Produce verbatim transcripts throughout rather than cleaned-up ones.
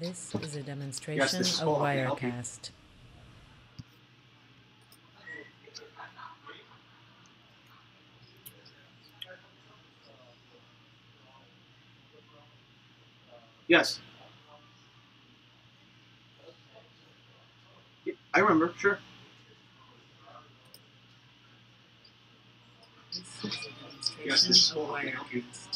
This is a demonstration yes, is of Wirecast. Yes. I remember, sure. This is a demonstration yes, this of Wirecast.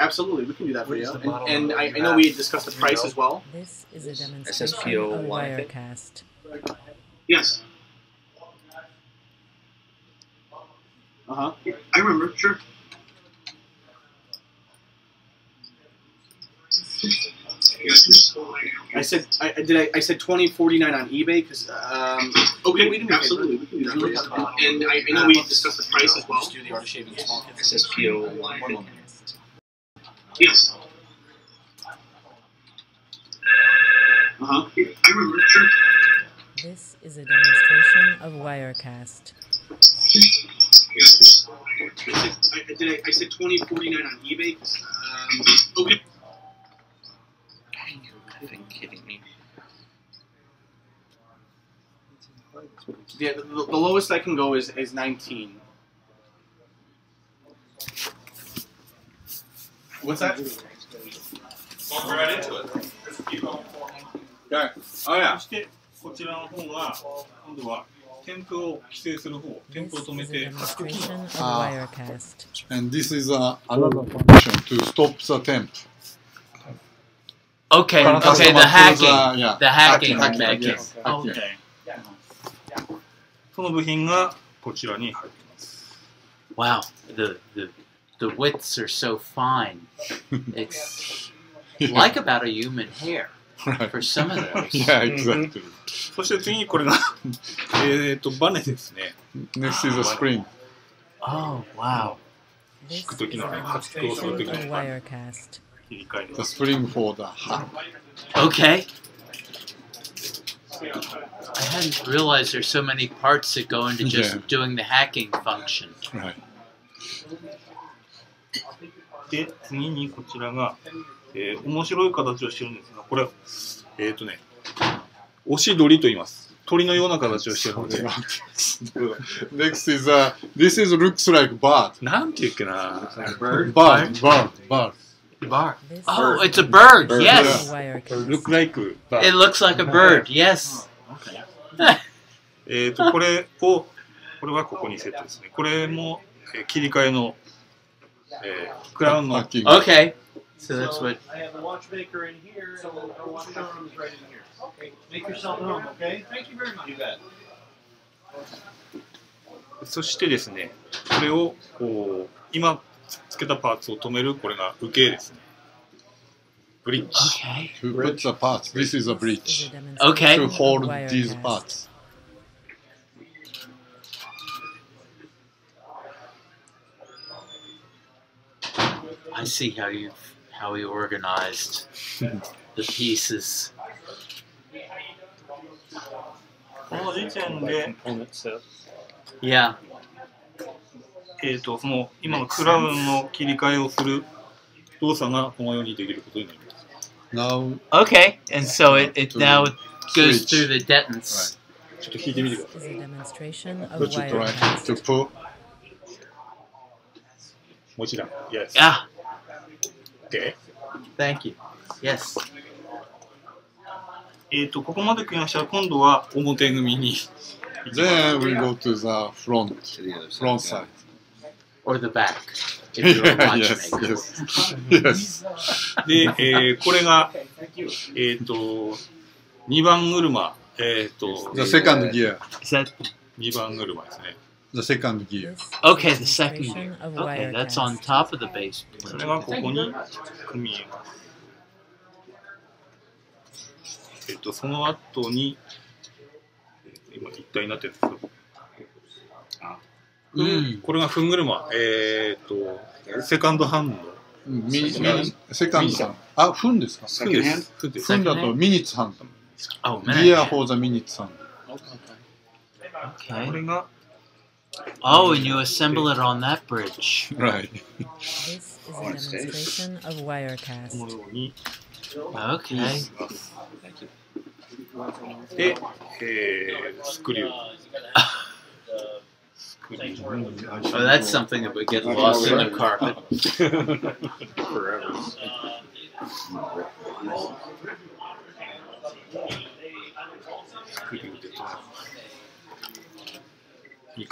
Absolutely, we can do that for you. And, and I, I know we discussed the price as well. This is a demonstration S S P O of Wirecast. Yes. Uh-huh. I remember, sure. I said, I, did I, I said twenty forty-nine on eBay because, um, okay, we can absolutely, we can do that. And I, I know we discussed the price as well. Do the art of shaving small. S S P O Wirecast. Yes. Uh-huh. I remember. Sure. This is a demonstration of Wirecast. Yes. I said, I, did I, I said twenty forty-nine on eBay. Um, okay. Are you kidding me? Yeah, the, the lowest I can go is, is nineteen. What's that? Bump right into it. Just keep on forming. Okay. Oh yeah. Uh, and this is uh, another function to stop the temp. Okay. Okay. The hacking. Uh, yeah. The hacking. Hacking. Hacking. Yes. Hacking. Okay. Wow. The the. The widths are so fine. It's yeah. like about a human hair right. for some of those. Yeah, exactly. Next is a spring. Oh, wow. This is the Wirecast. The spring for the hat. Okay. I hadn't realized there's so many parts that go into just yeah. doing the hacking function. Right. Ninni Kuturanga, next is uh, this is looks like bird. Bird. Bird. Bird. Bird. Bird. Oh, it's a bird. Bird. Yes. It looks like bird. It looks like a bird. Yes. Uh, crown locking. Okay, so that's what. I have a watchmaker in here, so our watch showroom is right in here. Okay, make yourself at home, okay? Thank you very much. You bet. そしてですね、これをこう今つけたパーツを止めるこれが受けですね。ブリッジ。Okay. To put the parts. This is a bridge. Okay. To hold these parts. I see how you how you organized the pieces. Yeah. Now, okay, and so it, it now goes through the detents. Yes. Yeah. Okay. Thank you. Yes. Then we go to the front, front side. Or the back, if you're a watchmaker. Yes, yes. The second gear. Is that? The second gear. Okay, the second gear. Okay, that's on top of the base. Mm. Second hand. Second hand. Ah, fun desu ka? Second hand. Fun da to minutes hand. Oh, minutes. Gear for the minutes hand. Okay. Okay. Oh, and you assemble it on that bridge. Right. This is a demonstration of Wirecast. Okay. Oh, that's something that would get lost in the carpet. Forever. This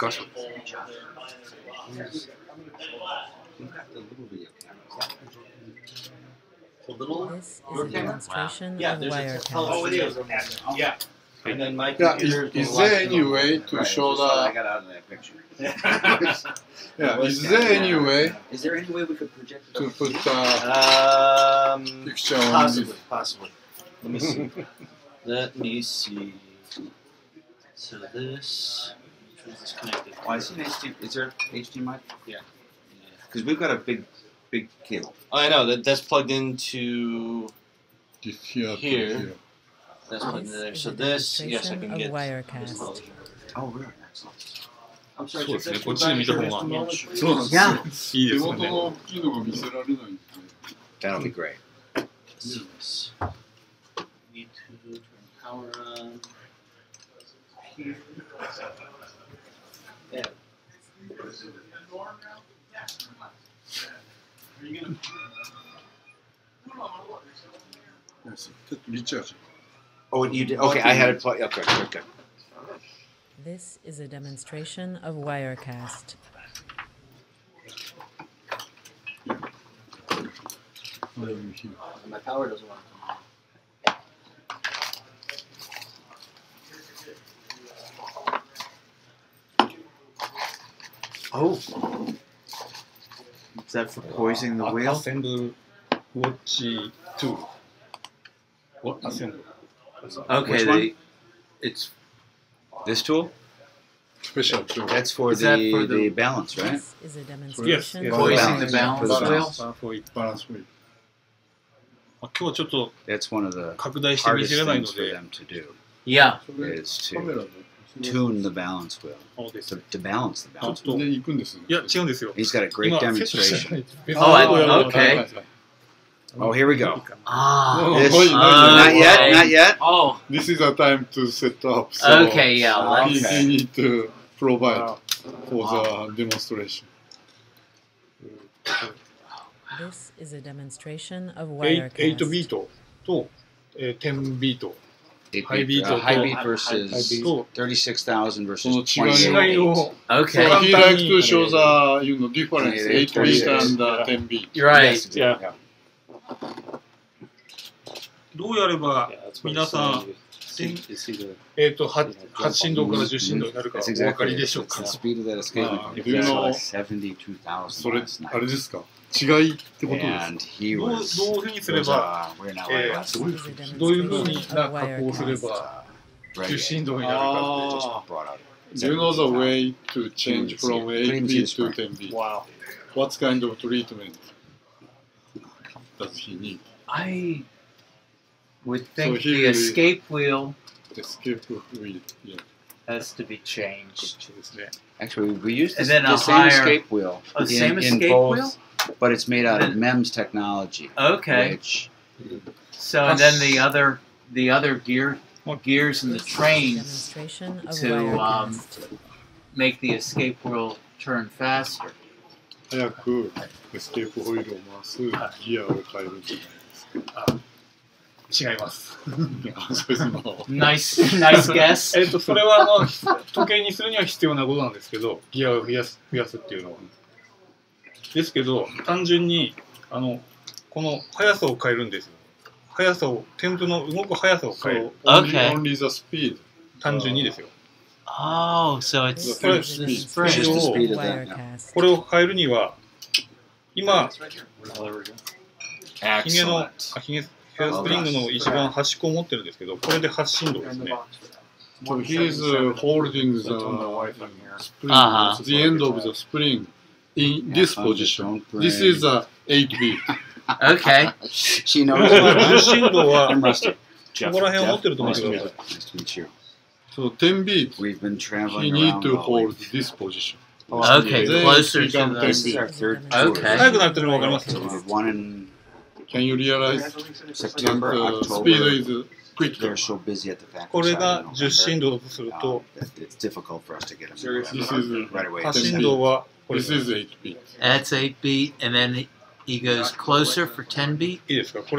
is a demonstration wow. of Wirecast. Yeah, yeah. And then my yeah, is, is there any way to right, show that? I got out of that picture. yeah, is there any way? Is there any way we could project it to put uh, um, picture on possibly, this? Possibly. Let me see. Let me see. So this. Is connected. Why is it an H D M I? Is there H D M I? Yeah. Because yeah. we've got a big, big cable. Oh, I know. That that's plugged into here. here. That's plugged in there. So this, yes, I can get. Wirecast. Oh, really? Excellent. I'm sorry. It's just a yeah. That'll be great. Yes. Need to turn power on. Here. Yeah. Oh, you did. Okay, I had it. Okay, okay. This is a demonstration of Wirecast. My power doesn't want to come on. Oh, is that for poising the wheel? Assemble watch two. What assemble? Okay, the, it's this tool. Special tool. That's for, is the, that for the, the balance, right? This is a demonstration. Yes, yes. Poising the balance, the balance wheel. Balance wheel. That's one of the hardest things for them to do. Yeah, is to tune the balance wheel. To, to balance the balance wheel. He's got a great demonstration. Oh, okay. Oh, here we go. Ah, this, uh, not yet, not yet. Oh, this is a time to set up. So okay, yeah. Well, we okay. need to provide for the demonstration. This is a demonstration of Wirecast. Eight, eight beat to uh, ten beat. High beat, uh, high beat versus thirty-six thousand versus twenty-eight. Okay. So he likes to show the you know, difference, eight beat and uh, ten beat. You're right. Yeah. yeah. That's exactly it. The speed of that escape was like seventy-two thousand last night. And he was, was uh, we're now like last week. Do you know the way to change from eight beat to ten beat? Wow. What kind of treatment does he need? I would think so the escape wheel, the escape wheel yeah. has to be changed. Actually, we used this, the same higher, escape wheel. Oh, the same in, escape in both, wheel? But it's made out of MEMS technology. Okay. Which, so and then the other the other gear gears in the train to um, make the escape wheel turn faster. Yeah, cool. Escape wheel mass gear or time. nice, nice guess.ですけど、単純にあのこの速さを変えるんですよ。速さをテンプの動く速さを変える。Only the speed。単純にですよ。Oh, so it's the speed of that. これを変えるには今ヒゲのヒゲヘアスプリングの一番端っこを持ってるんですけど、これで発振動ですね。 So he's holding the spring at the end of the spring. In this position, this is a eight beat. Okay. She knows. I'm rusty. Jeff, Jeff, nice to meet you. So ten beat. We've been traveling. You need to hold this position. Okay, closer to the seat. Okay. One in Can you realize September, October? Quick. They're so busy at the factory. Uh, it's difficult for us to get them. Seriously, this is right away. This is eight beat. That's eight beat, and then he goes closer for ten beat. This is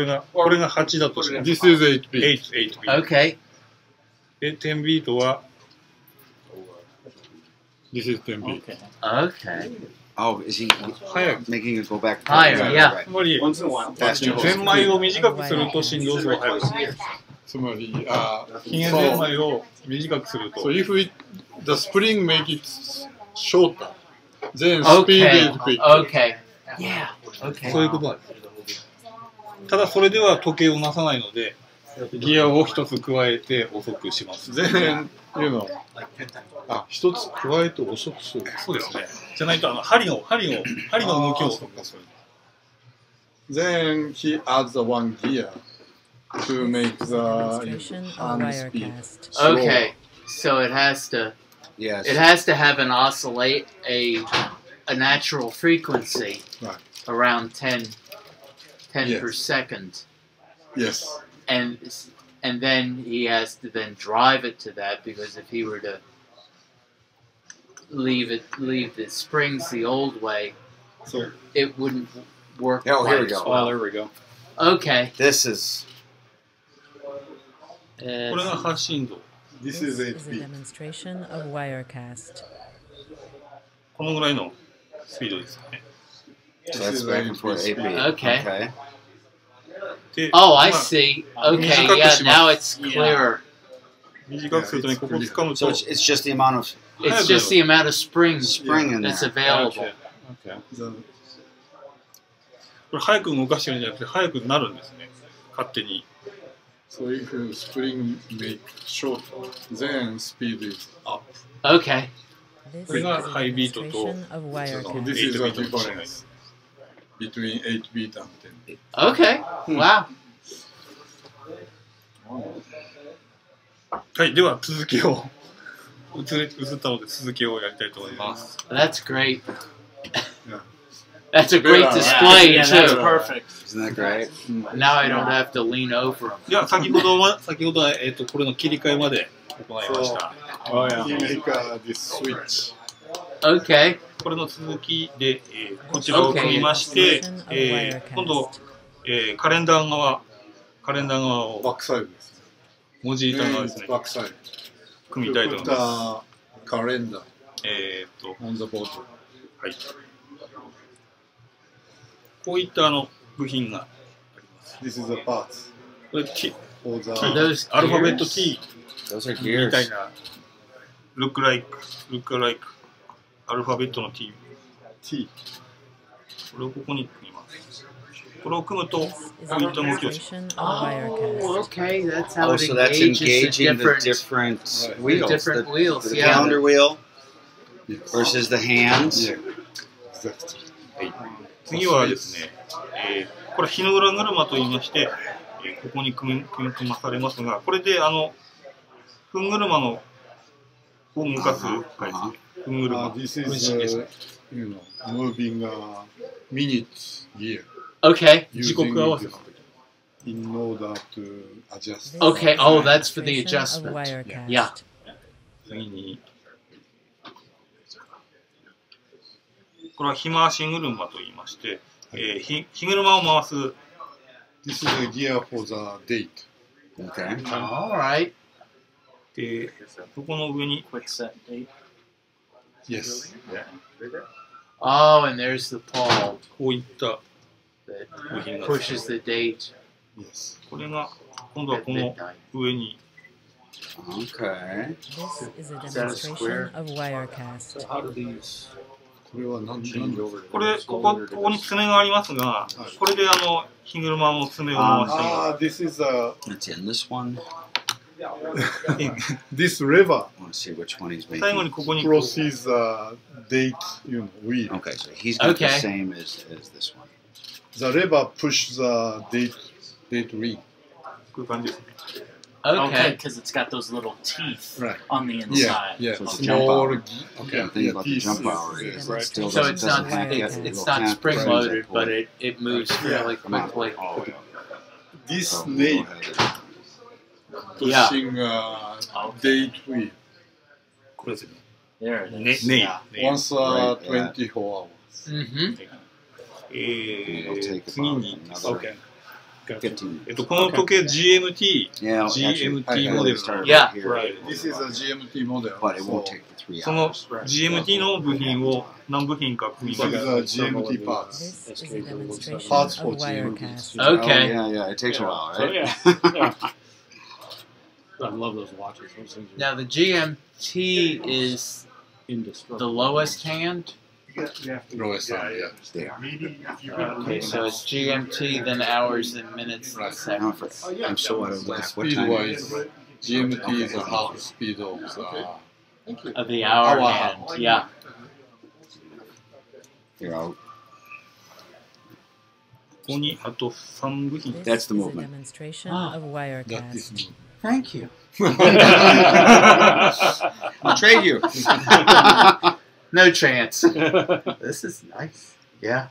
eight beat. Eight, eight beat. Okay. ten beat. This is ten beat. Okay. Okay. Oh, is he making it go back? Higher, yeah. Once in a while. Faster. So if we, the spring make it shorter, then speed is quick. Okay. Yeah. Okay. Then, you know, ah, then he adds the one gear. To make the hand speed. Okay, so it has to. Yes. It has to have an oscillate a a natural frequency, right. Around ten, ten yes. per second. Yes. And and then he has to then drive it to that, because if he were to leave it leave the springs the old way, so it wouldn't work. Oh, here we go. Well. Oh, there we go. Okay. This is. This is a demonstration of Wirecast. So that's back and forth eight beat. Okay. Okay. Oh, I see. Okay, yeah, now it's clearer. Yeah, it's so it's, it's just the amount of... It's just the amount of spring, spring yeah. that's available. Okay. Okay. So if you spring make short, then speed is up. Okay. This is a demonstration of Wirecast. This is the difference between eight beat and ten beat. Okay. Hmm. Wow. That's great. Yeah. That's a great display, yeah, yeah, too. That's perfect. Isn't that great? Now I don't have to lean over them. Yeah, oh, yeah. You make uh, this switch. Okay. Okay. This is the parts. For the alphabet T. Those are gears. Look like, look like alphabet T. T. Oh, okay. That's how oh, it so that's engaging the different, the different right. wheels. The different the, wheels. The, the yeah. calendar wheel yes. versus the hands. Yeah. Exactly. Next is this is uh, you know, moving uh, minutes gear. Okay. In order to adjust. Okay. Oh, that's for the adjustment. Yeah. yeah. yeah. This is a gear for the date. Okay. All right. Quick set date. Yes. Yeah. Oh, and there's the pawl that pushes the date. Yes. Okay. This is a demonstration of Wirecast. So how do these?これは何で何でこれここここに爪がありますが、これであのヒングルマンの爪を回しています。ああ、this is a It's in this one. This river. Let's see which one he's making.最後にここに crosses the date, you know, wheel. Okay, so he's not the same as as this one. The river pushes the date date wheel. こういう感じですね。Okay, because okay, it's got those little teeth right. on the inside. Yeah, yeah. So it's a jump hour. Okay, the thing yeah, about the jump hour is, is right. it still so it's not it's, it's not spring loaded, but it, it moves yeah. really quickly. Oh, yeah. This so snake pushing yeah. uh, okay. day three. There it is. N yeah. Once uh, right, twenty-four yeah. hours. Mm-hmm. Yeah. It'll take about another. Okay. fifteen. fifteen. Okay. G M T. Yeah, G M T model. Yeah, right. This is a G M T model. But it won't take for three hours. So, G M T no bushing or non bushing ka These are G M T parts. This is a demonstration parts for G M T. Okay. Oh, yeah, yeah. It takes yeah. a while, right? So, yeah. yeah. I love those watches. Those things now the G M T is the lowest hand. Yeah, lowest hand. Yeah, they are. Uh, okay, so it's G M T, then hours, then minutes, then seconds. Oh, yeah. I'm so out of breath. What time is it? G M T okay. is a half speed of uh, uh, the hour hand. Yeah. You're out. That's the movement. Demonstration ah, of Wirecast. Thank you. I'll trade you. No chance. This is nice. Yeah.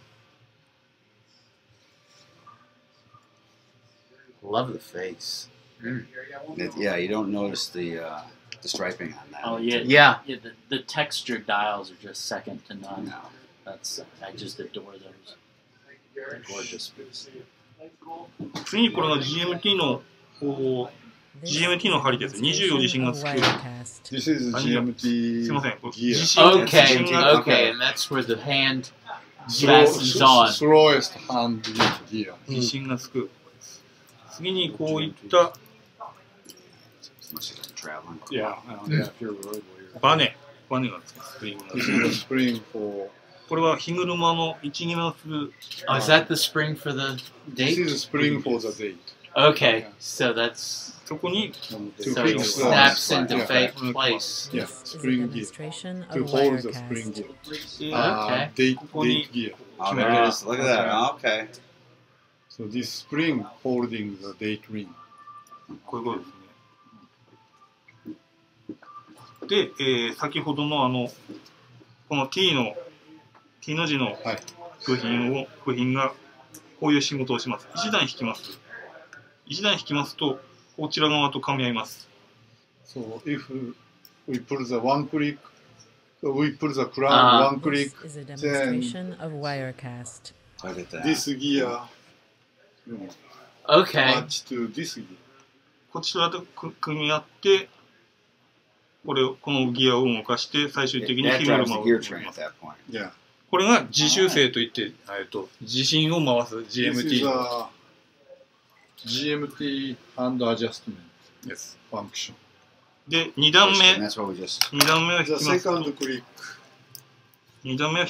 Love the face. Mm. It, yeah, you don't notice the uh, the striping on that. Oh yeah, yeah. yeah the, the texture dials are just second to none. No. That's I just adore those. They're gorgeous. G M T の針です。24地震がつく。This is G M T. すみません。Okay, okay, and that's where the hand fastens on. Slowest hand gear. 地震がつく。次にこういったバネ、バネがつくスプリング。スプリング for これは火車の一気のする。Is that the spring for the date? This is spring for the date. Okay, so that's so it snaps into yeah. place. Yeah, spring gear to hold the spring gear. Uh, okay. Date, date gear. Oh, there it is. Look at that. Oh, okay. So this spring holding the date ring. Okay. で、先ほどのあのこの T の T の字の部品を部品がこういう仕事をします。一段引きます。一段引きますと、こちら側と噛み合います。So if we pull the one click, we pull the crown one click, then this gear match to this gear. こちらと組み合って、これをこのギアを動かして最終的にヒルマを動かす。これが自修正といって、えっと自身を回す G M T。G M T hand adjustment yes. function. The second click. Now, now the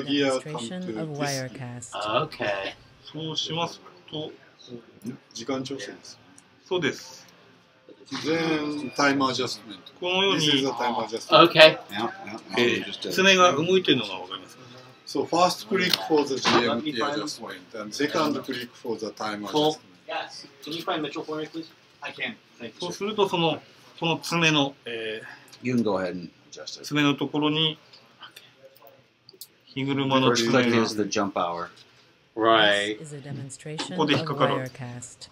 gear comes to this. Okay. So this. Then time adjustment. This is the time adjustment. Okay. Yeah, yeah. So first click for the G M T adjustment and second click for the time adjustment. Yes. Can you find Mitchell for me, please? I can. Thank you. So, so, so, so, so, you can go ahead and adjust it. First click is the jump hour. Right. This is a demonstration of Wirecast.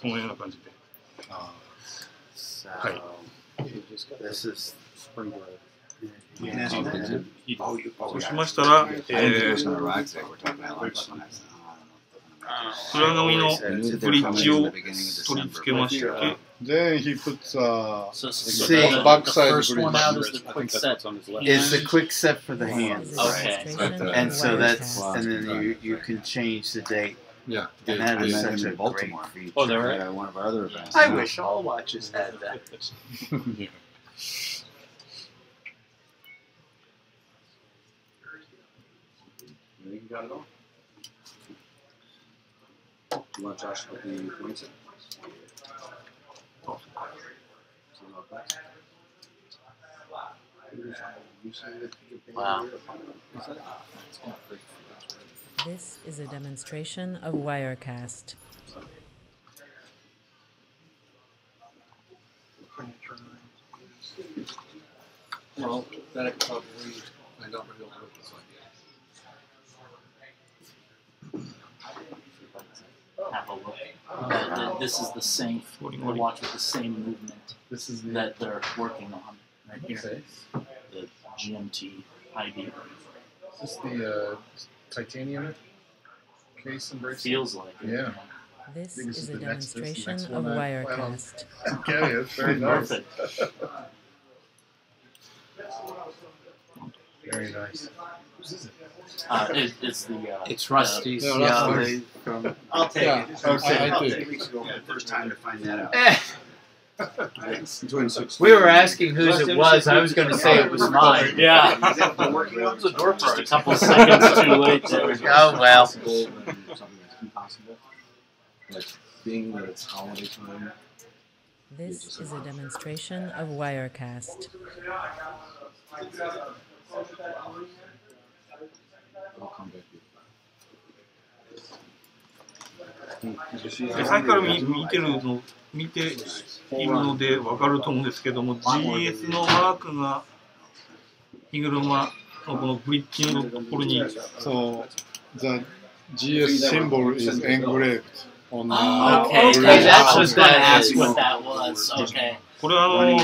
Uh, So, this is spring load. Yeah. Oh, did you? Oh, you oh, yeah. I didn't do this on the rock today. We're talking about lunch tonight. Then he puts uh, so, so backside first one out is the quick set on his left. Is the quick set for the hands. Okay. And so that's, and then you, you can change the date. Yeah, and that is such a Baltimore feature. Oh, they're right. One of our other events. I wish all watches had that. Yeah. You got it all. You want Josh to be pointed? Oh. Wow. This is a demonstration of Wirecast. Well, that I probably find out what it looks like. Have a look. Uh, this is the same floating watch with the same movement this is the that they're working on right here. The G M T I D. Is this the uh, titanium case and bracelet? Feels like it. Yeah. This is, is a demonstration next, of Wirecast. Okay, it's very nice. Very nice. Uh, it, it's the. Uh, it's rusty. Uh, no, yeah, they, um, I'll take yeah, it. I'll, say, I'll, I'll take it. Ago, yeah, first time to find that out. Eh. We were asking whose it was. I was going to say it was mine. Yeah. Just a couple seconds too late. Oh well. Like being that it's holiday time. This is a demonstration of Wirecast. So the G S symbol is engraved. On the oh, okay, so that's what that is. What that was. Okay. これはあの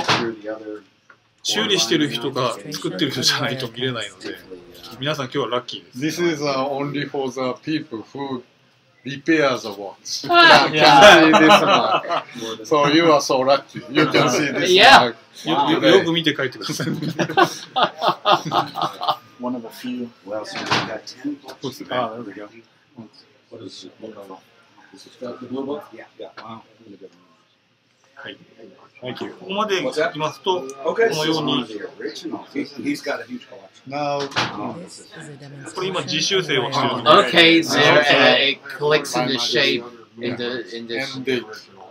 修理してる人が作ってる人じゃないと見れないので、皆さん今日はラッキーです。This is only for the people who repair the watch. Can see this mark. So you are so lucky. You can see this mark. Yeah. よく見て書いてください。One of a few. Well, so we got ten. Ah, there we go. What is it? Is it the blue book? Yeah. Yeah. Wow. Thank you. Okay, so he's got a huge collection. Now, okay, there uh, it clicks into shape in the in this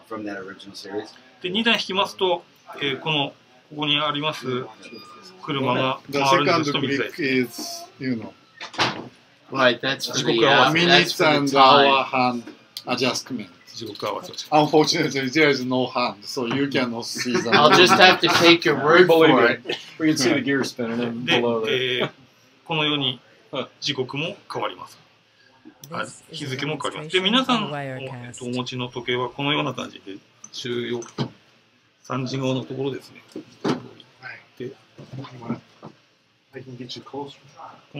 from that original series. でに段引きますと、えー、このここにあります車が回るんですと見せる。 Right, that's the uh, minutes and hour hand adjustment. Unfortunately, there is no hand, so you cannot see them. I'll just have to take your word for it. We can see the gear spinning below there. I can get you closer. Yeah. No,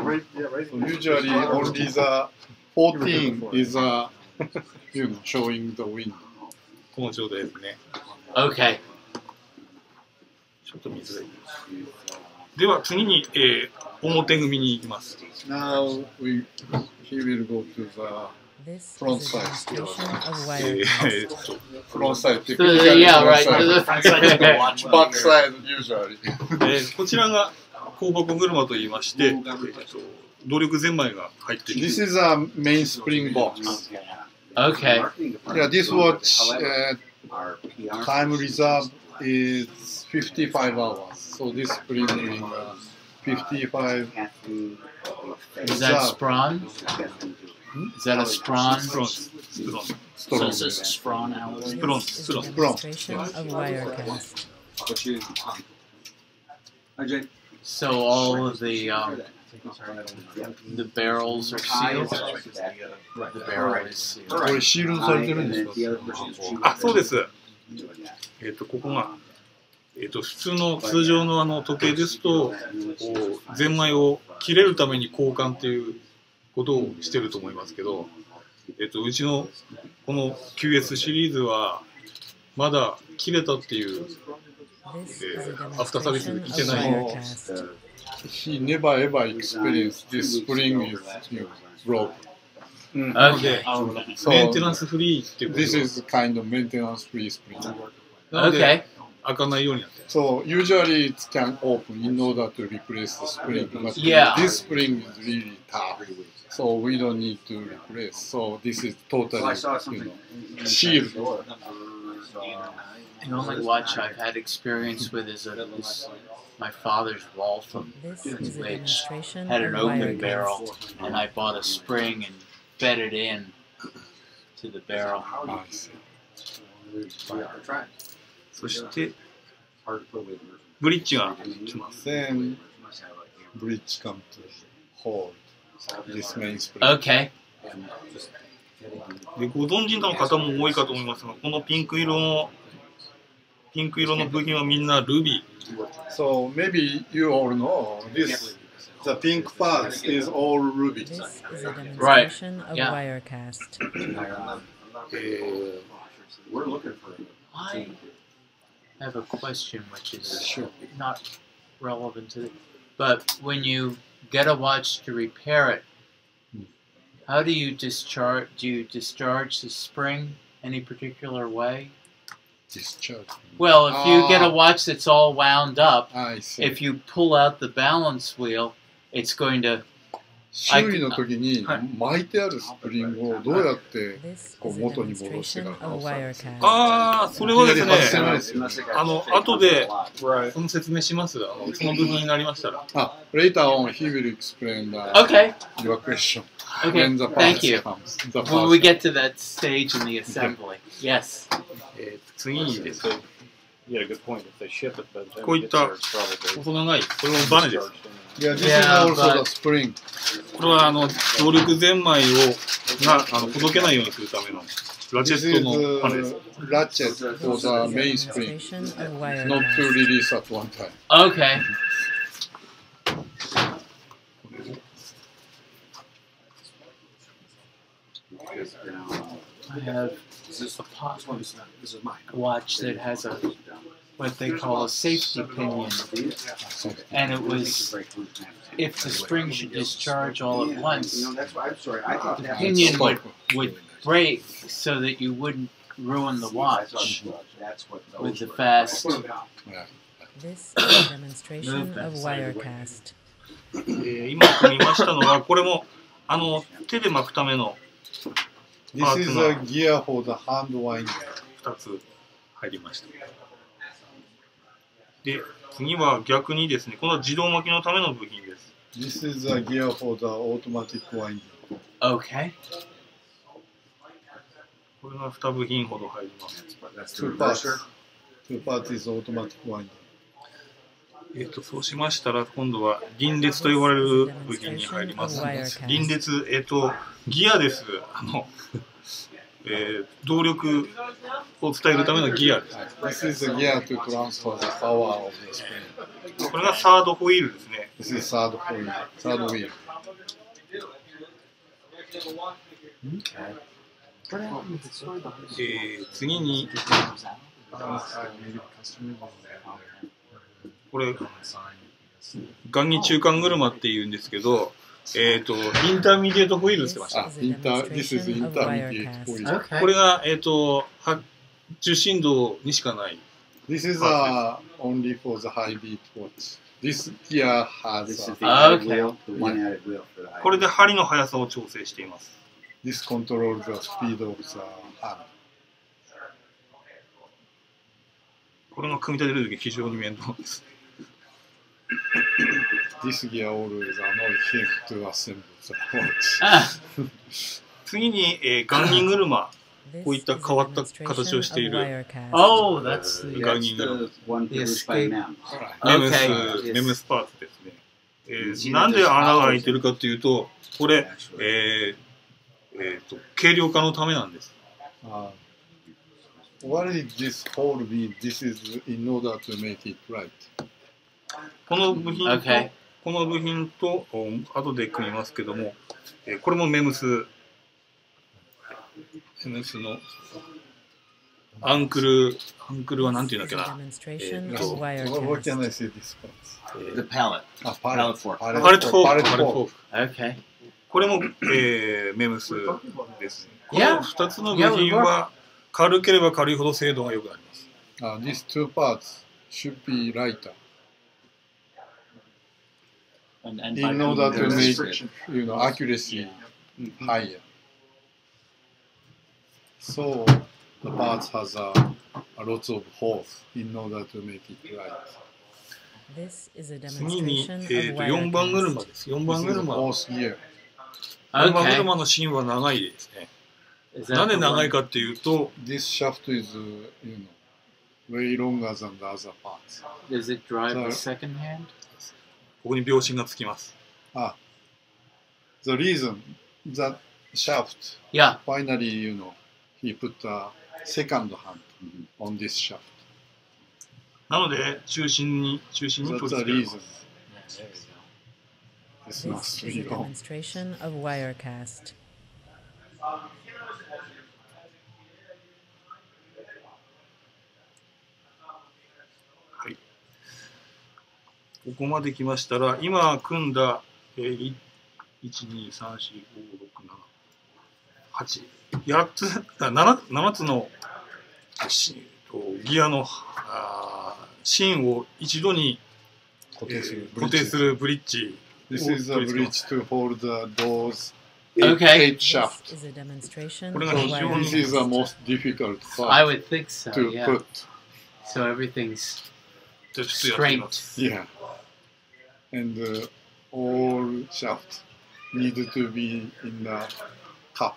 right, yeah, right. So usually only the fourteen is uh, you know, showing the wind. Okay. Now we he will go to the front side still. Front side, typically. Yeah, right. Front side, back side, usually. こちらが香箱車と言いまして、動力ゼンマイが入っている。This is a main spring box. Okay. Yeah, this watch time reserve is fifty-five hours. So this spring is fifty-five. Is that SPRON? Hmm? Is that a SPRON? SPRON. SPRON. So it's a SPRON alloy. SPRON. SPRON. SPRON. So all of the um, the barrels are sealed. The barrel is sealed. All right. Sealed. ことをしてると思いますけど、えっとうちのこの キューエス シリーズはまだ切れたっていう、えー、アフターサービス来てないので。He never ever experienced this spring is broken. Okay. Maintenance free. This is kind of maintenance free spring. Okay. 開かないようになってる。So usually it can open in order to replace the spring, but this spring is really tough. So we don't need to replace. So this is totally, you know, sealed. uh, the only watch I've had experience with is, a, is my father's Waltham, which had an open barrel, and I bought a spring and fed it in to the barrel. Soしてブリッジが来ます。Then bridge comes to hold this main spring. Okay. でご存知の方も多いかと思いますが、このピンク色のピンク色の部品はみんなルビー。So maybe you all know this. The pink part is all ruby. This is a demonstration of Wirecast. We're looking for it. I have a question, which is not relevant to it. But when you get a watch to repair it, how do you discharge? Do you discharge the spring any particular way? Discharge. Well, if ah. you get a watch that's all wound up, if you pull out the balance wheel, it's going to. 修理の時に巻いてあるスプリングをどうやってこう元に戻してから直すんですか。ああ、それはですね。あの後でその説明します。あのその部分になりましたら。あ、later on he will explain your question. Okay. Thank you. When we get to that stage in the assembly. Yes. 次にですね。こういった細長いこれもバネです。 Yeah, this is also the spring. これはあの動力ゼンマイをなあのほどけないようにするためのラチェットのバネです。ラチェット for the main spring, not to release at one time. Okay. これを Is this the pot one? Is it mine? Watch that has a what they call a safety pinion, and it was if the spring should discharge all at once, the pinion would would break so that you wouldn't ruin the watch with the fast. This is a demonstration of Wirecast. 今見ましたのはこれもあの手で巻くための。 This is a gear for the hand winder. 二つ入りました。で、次は逆にですね、この自動巻きのための部品です。This is a gear for the automatic winder. Okay. これが二部品ほど入ります。Two parts. Two parts is automatic winder. えっとそうしましたら今度は輪列と呼ばれる部品に入ります。輪列えっとギアです。あの、えー、動力を伝えるためのギアです。これがサードホイールですね。 This is third wheel. Third wheel. Okay. えー、次に これ雁木中間車っていうんですけど、えっとインターミディエートホイールつけました。インターディスインターミディエートホイール。これがえっと受信動にしかない。This is a only for the high beat watch. This gear has a wheel.これで針の速さを調整しています。This controls the speed of the hand. これが組み立てる時非常に面倒です。 This gear always annoys him to assemble the watch. 次に、えー、ガンギン車、こういった変わった形をしている。Oh, that's the MEMSパーツですね。えー、なんで穴が開いてるかというと、これ、えーえー、と軽量化のためなんです。Uh, what is this whole beam? This is in order to make it right. この部品とこの部品と後で組みますけども、これもメムス、メムスのアンクル、アンクルはなんていうんだっけな。これもメムスです。この二つの部品は軽ければ軽いほど精度が良くなります。These two parts should be lighter. In order to make you know accuracy higher, so the parts has a a lot of holes in order to make it right. This is a demonstration of Wirecast. This is the horse gear. Okay. This shaft is, uh, you know, way longer than the other parts. Does it drive the, the second hand? Ah, the reason that shaft, yeah. finally, you know, he put a second hand mm-hmm. on this shaft. That's the reason. This must be a demonstration of Wirecast.ここまで来ましたら、今組んだいち、に、さん、し、ご、ろく、なな、はち、やっつ、なな、ななつのギアの芯を一度に固定する固定するブリッジ。This is a bridge to hold the doors. Okay. Shaft. This is a demonstration. This is the most difficult part. I would think so. To yeah. put. So everything's straight. Yeah. And uh, all shafts need to be in the cup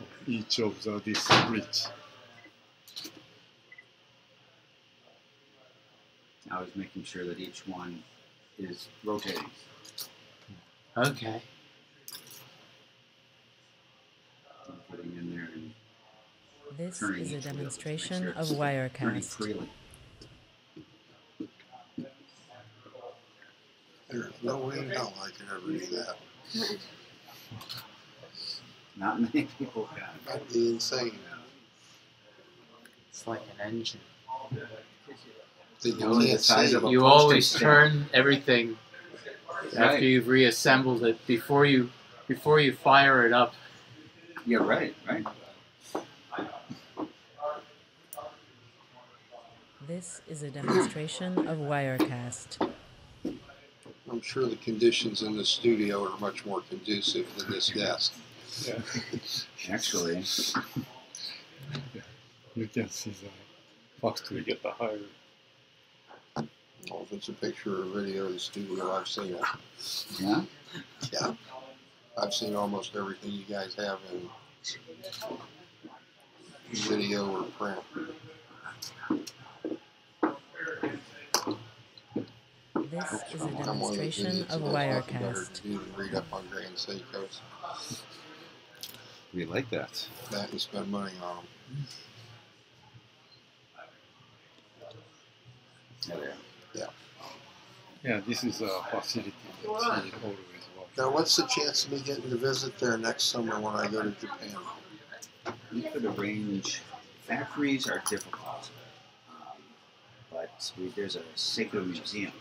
of each of the, this bridge. I was making sure that each one is rotating. Okay. I'm putting in there and this is a demonstration of Wirecast. There's no way in hell I can ever do that. Not many people can. That'd be insane. It's like an engine. You, only the you always turn everything right. after you've reassembled it before you before you fire it up. Yeah, right, right. This is a demonstration of Wirecast. I'm sure the conditions in the studio are much more conducive than this desk. Yeah. Actually, you can see the factory get the higher. Well, if it's a picture or video of the studio, I've seen it. Yeah? Yeah. I've seen almost everything you guys have in video or print. This is a demonstration of Wirecast. You can read up on Grand Seikos. We like that. That and spend money on them. Yeah. Yeah. Yeah, this is a facility that we always walk. Now, what's the chance of me getting to visit there next summer when I go to Japan? We could arrange. Factories are difficult, um, but we, there's a Seiko museum,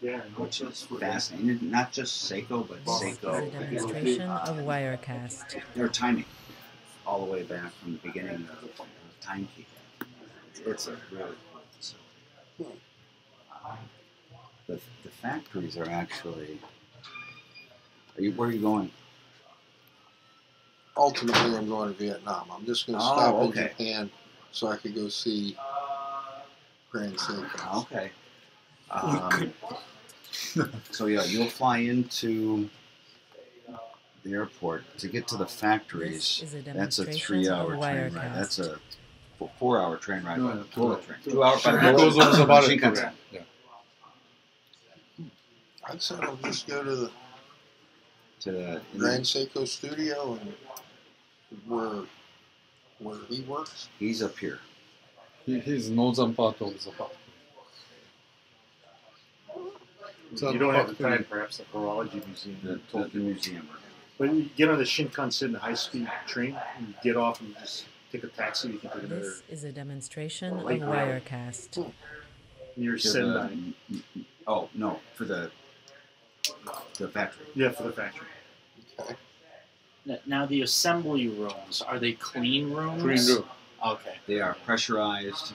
yeah, which is fascinating. Not just Seiko, but this Seiko. Is a demonstration uh, of Wirecast. Their timing, all the way back from the beginning of the timekeeping. It's a really cool facility. The, the factories are actually. Are you? Where are you going? Ultimately, I'm going to Vietnam. I'm just going to oh, stop okay. in Japan so I could go see Grand Seiko. Okay. Um, so yeah, you'll fly into the airport to get to the factories. This is a that's a three-hour train ride. That's a. For four hour train ride no, by the Toro train. Two, two hour by the goes on about Shinkansen. Yeah. I'd say I'll just go to the to the Grand Seiko studio and where where he works. He's up here. He, he's northern part of the park. So you don't have the time, perhaps the horology museum, the Tokyo museum. But you get on the Shinkansen, the high speed train, and you get off and you just take a taxi, you can take another. This is a demonstration of Wirecast. Cool. Near Sendai. Oh, no, for the the factory. Yeah, for the factory. Okay. Now, the assembly rooms, are they clean rooms? Clean room. Okay. They are pressurized,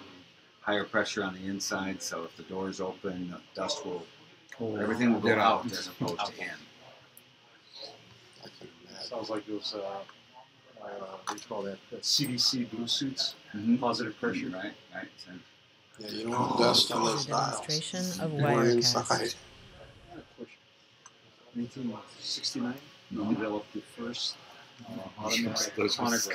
higher pressure on the inside, so if the door is open, the dust will, oh, everything will go out as opposed okay. to in. Sounds like it was... Uh, uh, what do you call that, the C D C blue suits, mm-hmm. positive pressure. Mm-hmm. Right, right. So, yeah, you don't want dust on those dials. Demonstration of Wirecast. nineteen sixty-nine, mm-hmm. we developed the first uh, automatic chronograph.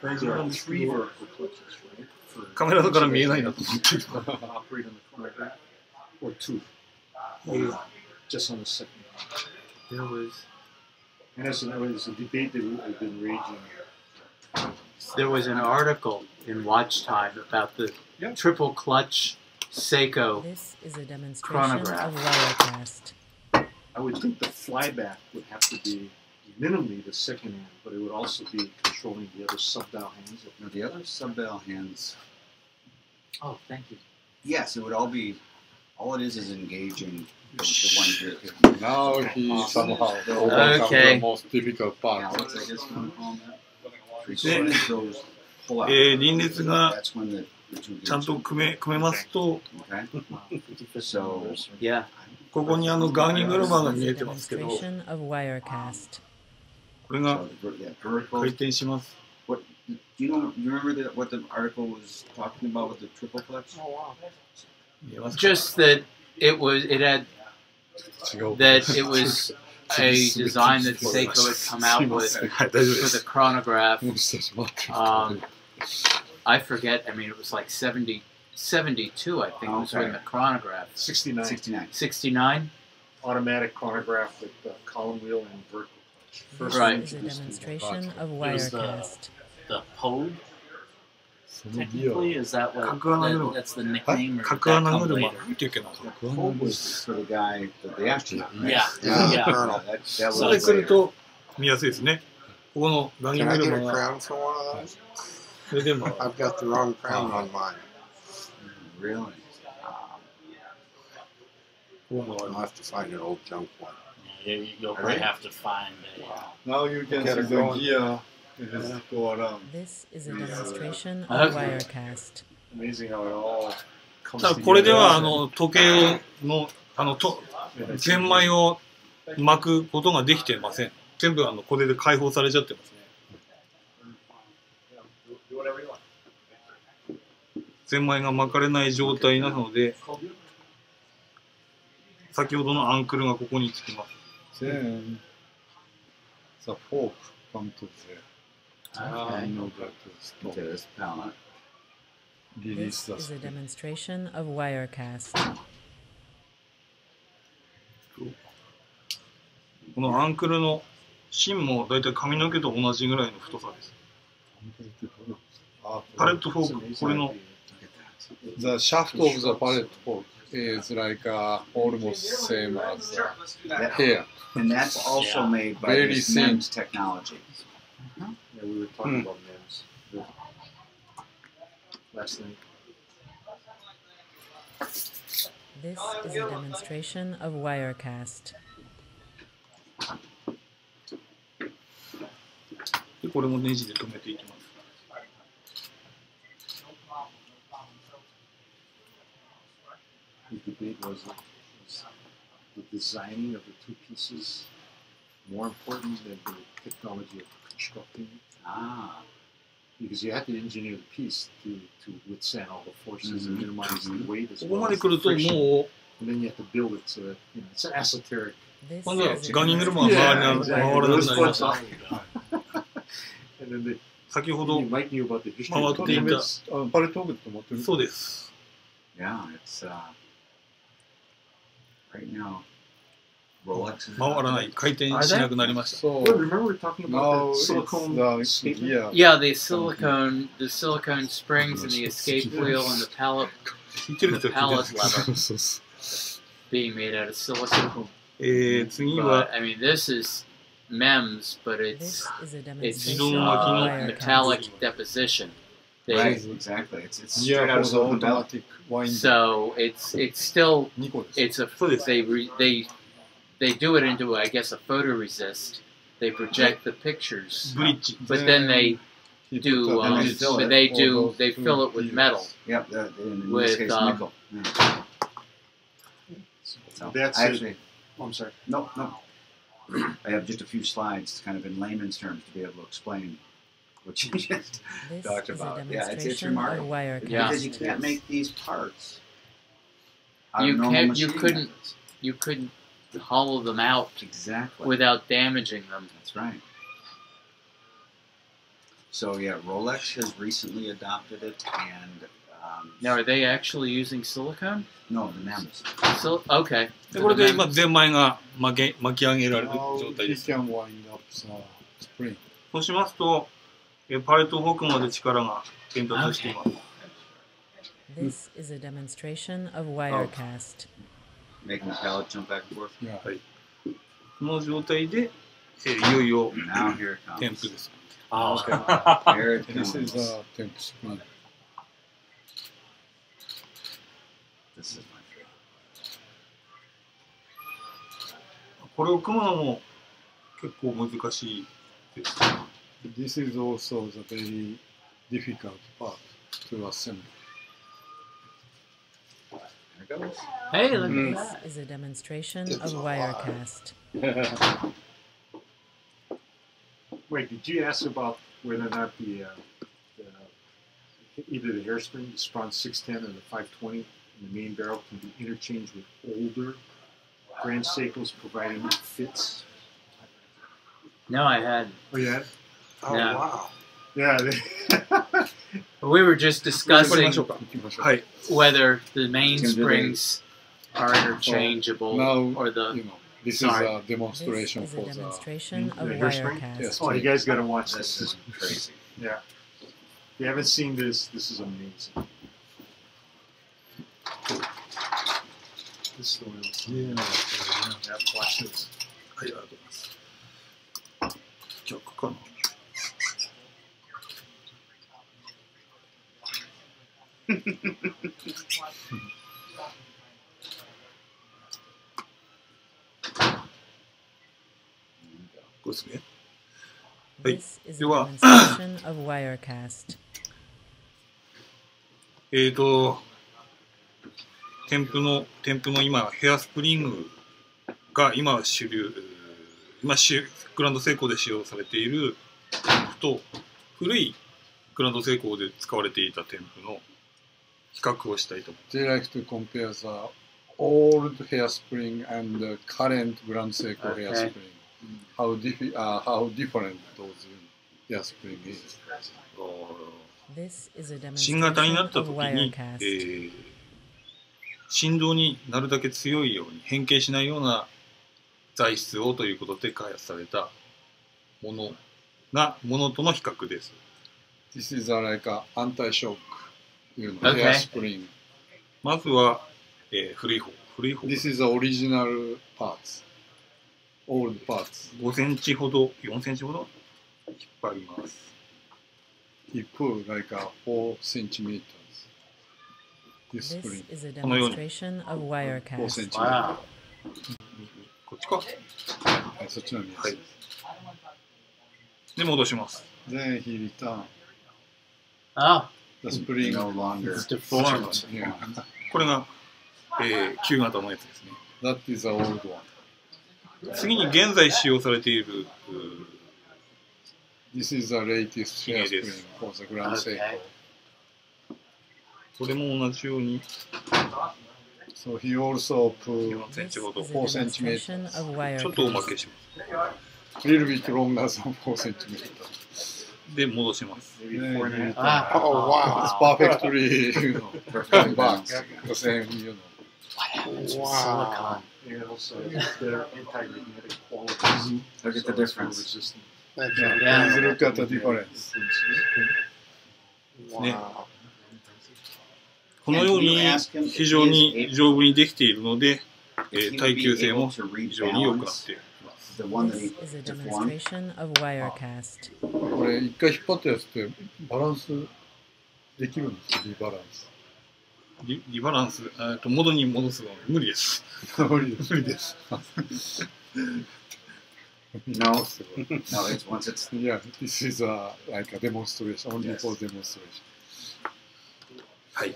There are three vertical clutches, right? Operate on the chronograph, or two, or just on the second. There was, and that's another a debate that has been raging. There was an article in Watch Time about the yeah. triple clutch Seiko. This is a demonstration chronograph. Of Wirecast. I would think the flyback would have to be minimally the second hand, but it would also be controlling the other sub-dial hands. No, the other sub-dial hands. Oh, thank you. Yes, it would all be. All it is is engaging the, the one here. Now he's somehow okay. The most difficult part. Now, what's I guess going on that? Recording those pull out. That's when the. ちゃんと組め組めますと、ここにあのガーニングロバーが見えてますけど、これが回転します。Just that it was it had that it was a design that Seiko had come out with for the chronograph. Um, I forget, I mean, it was like seventy, seventy-two, I think, oh, okay. was when the chronograph. sixty-nine. sixty-nine. sixty-nine? Automatic chronograph with the column wheel and vertical clutch. First right. This is a demonstration of Wirecast. The, the Pode, technically, is that what, that, that's the nickname, or did that come later? The Pode was for the guy, the, the astronaut, right? Yeah, yeah. yeah. yeah. That, that was later. Can I get a crown for one of those? I've got the wrong crown on mine. Really? Well, I'll have to find an old junk one. Yeah, you'll probably right? have to find a... Wow. Now you can see the gear. Yeah. Yeah. This is a demonstration yeah. of Wirecast. Amazing how it all comes together. これではあの時計のあのと玄米を巻くことができていません。全部あのこれで解放されちゃってます。 千枚が巻かれない状態なので、先ほどのアンクルがここにつきます。Then the fork comes to there. I know that stop. This is a demonstration of Wirecast. このアンクルの芯もだいたい髪の毛と同じぐらいの太さです。パレットフォーク、これの The shaft of the pallet fork is like uh, almost same as uh, that, here, and that's also yeah. made by Very this MEMS technology. Mm-hmm. Yeah, we were talking mm. about MEMS. Yeah. Last thing. This is a demonstration of Wirecast. で、これもネジで留めていきます。 The debate was, was the designing of the two pieces more important than the technology of constructing it. Ah. Because you have to engineer the piece to, to withstand all the forces mm-hmm. and minimize mm-hmm. the weight as well as the friction. And then you have to build it so that, you know, it's an esoteric. This is yeah, exactly. And then the, you might know about the history of the limits. Yeah, it's... Uh, Right now, Rolex. So, remember we were talking about the silicone escape? Yeah. yeah, the silicone, the silicone springs and the escape wheel and the pallet, the pallet lever being made out of silicone. But, I mean, this is MEMS, but it's it's uh, metallic deposition. They, right, exactly. It's, it's yeah, straight out of the automatic wind. So it's it's still it's a they re, they they do it into I guess a photoresist. They project the pictures, but then they do um, but they do they fill it with metal. Yep, in this case, nickel. That's actually. I'm sorry. No, no. I have just a few slides, kind of in layman's terms, to be able to explain what you just this talked about. Yeah, it's, it's remarkable. Yeah. Because you can't make these parts. You can't. You couldn't. Methods. You couldn't hollow them out exactly without damaging them. That's right. So yeah, Rolex has recently adopted it, and um, now are they actually using silicone? No, the MEMS. So okay. They are doing what they might not make. Make it into. You can wind up the spring. So, if you do, the pallet hook mode's power is concentrated. This is a demonstration of Wirecast. Oh. Making the pallet jump back and forth. Yeah. Now here it comes. Oh, okay. Here it comes. This is uh, temp spring. This is my favorite. This is also the very difficult part to assemble. Hey, look at that. This is a demonstration of Wirecast. Wait, did you ask about whether or not the, uh, the either the hairspring, the SPRON six ten or the five twenty in the main barrel can be interchanged with older Grand Seikos providing it fits? No, I had. Oh, you had? Oh, yeah. Wow. Yeah. We were just discussing whether the mainsprings are interchangeable so now, or the. You know, this sorry. is a demonstration this is a for demonstration the, of the Wirecast. Yes. Oh, you guys got to watch this. This is crazy. Yeah. If you haven't seen this, this is amazing. This is the yeah. Yeah. Watch this. This is a demonstration of Wirecast.えっと、テンプのテンプの今ヘアスプリングが今主流、今グランドセイコーで使用されているテンプと古いグランドセイコーで使われていたテンプの比較をしたいと思います。They like to compare the old hairspring and the current Grand Seiko hairspring. How diffi uh, how different those hairspring is. 新型になった時に、えー、振動になるだけ強いように変形しないような材質をということで開発されたものがものとの比較です。This is like an anti-shock, you know, hairspring. まずは、えー、古い方、古い方。This is the original parts. Old parts. ごセンチほど、よんセンチほど引っ張ります。He pulled like a four centimeters. This is a demonstration of Wirecast. こっちか。はい、そっちのやつ。はい。で戻します。Then he returned. Ah, the spring no longer. It's deformed. これが、えー、旧型のやつですね。That is the old one. 次に現在使用されている This is the latest hairspring for the Grand Seiko. これも同じように So he also pulled four centimeters. ちょっとおまけします Little bit longer than four centimeters. で戻します。あ、wow! It's perfectly, you know, balanced. The same, you know. What happens with silicon? And also their anti-magnetic qualities. Look at the difference. Yeah, look at the difference. Wow. このように非常に丈夫にできているので、耐久性も非常に良くなっている。これ一回引っ張ったやつってバランスできるんですか？リバランス。リ, リバランス、えっと元に戻すのは無理です。無理です。無理です。No, no, it's once it's yeah, this is a like a demonstration, only for demonstration. はい。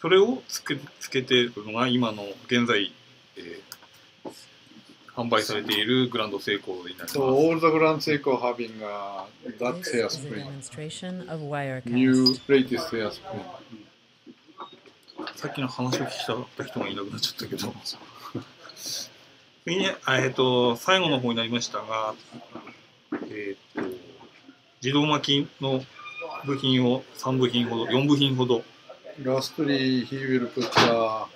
それをつけつけているのが今の現在、えー、販売されているグランドセイコーになります。 So all the Grand Seiko having、uh, that hairspring, new latest hairspring. さっきの話を聞きたかった人がいなくなっちゃったけど次に、えっと、最後の方になりましたが、えっと、自動巻きの部品をさん部品ほど、よん部品ほど。Lastly, he will put the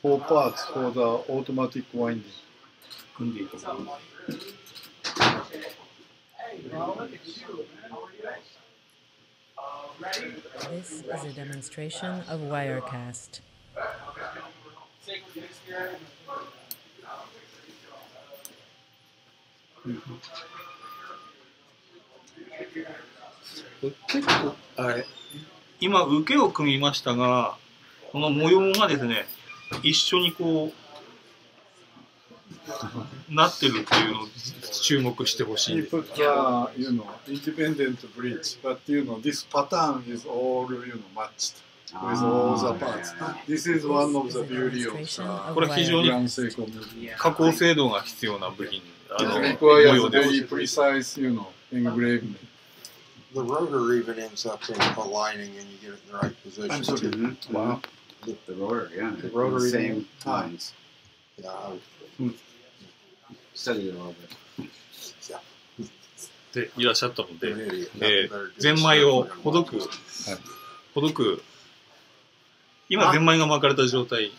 four parts for the automatic winding. 組んでいきます。This is a demonstration of Wirecast.今、受けを組みましたが、この模様がですね、一緒にこうなってるっていうのを注目してほしい。これ非常に加工精度が必要な部品、あの模様です。The rotor even ends up aligning, and you get it in the right position. Absolutely. Wow. The rotor, yeah. The rotor same times. Yeah. Study it a little bit. Yeah. でいらっしゃったので、えー、ゼンマイをほどく、ほどく。今ゼンマイが巻かれた状態。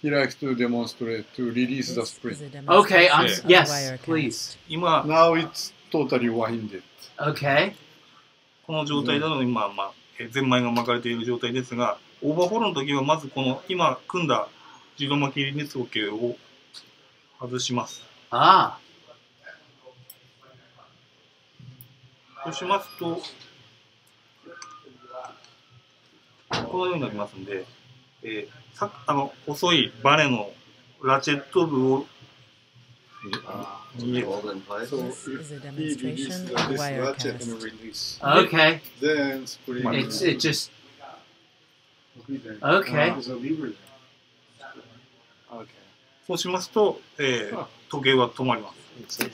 He likes to demonstrate to release the spring. Okay. I'm, yes, please. 今 now it's totally winded. Okay. この状態なので、まあまあ、ゼンマイが巻かれている状態ですが、オーバーホールの時はまずこの今組んだ自動巻き熱時計を外します。ああ。そうしますと、このようになりますので、えー、さあの細いバネのラチェット部を Okay. It's it just. Okay. そうしますと、えー、時計は止まります。Then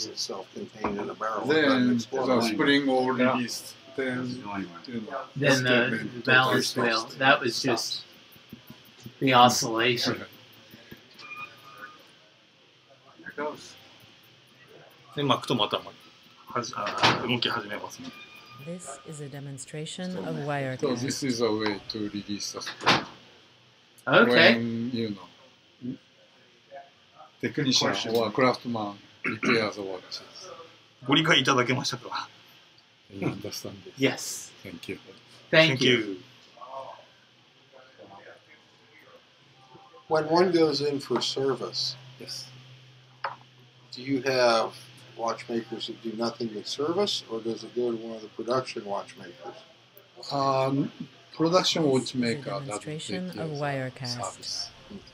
the spring will release. Then the balance wheel. That was just the oscillation. で巻くとまた動き始めますね。This is a demonstration of Wirecast. So this is a way to release the spring. Okay. When you know, technician or craftsman repairs the watches. ご理解いただけましたか? You understand? Yes. Thank you. Thank you. When one goes in for service. Yes. Do you have watchmakers that do nothing but service, or does it go to one of the production watchmakers? Um, production watchmaker that takes service.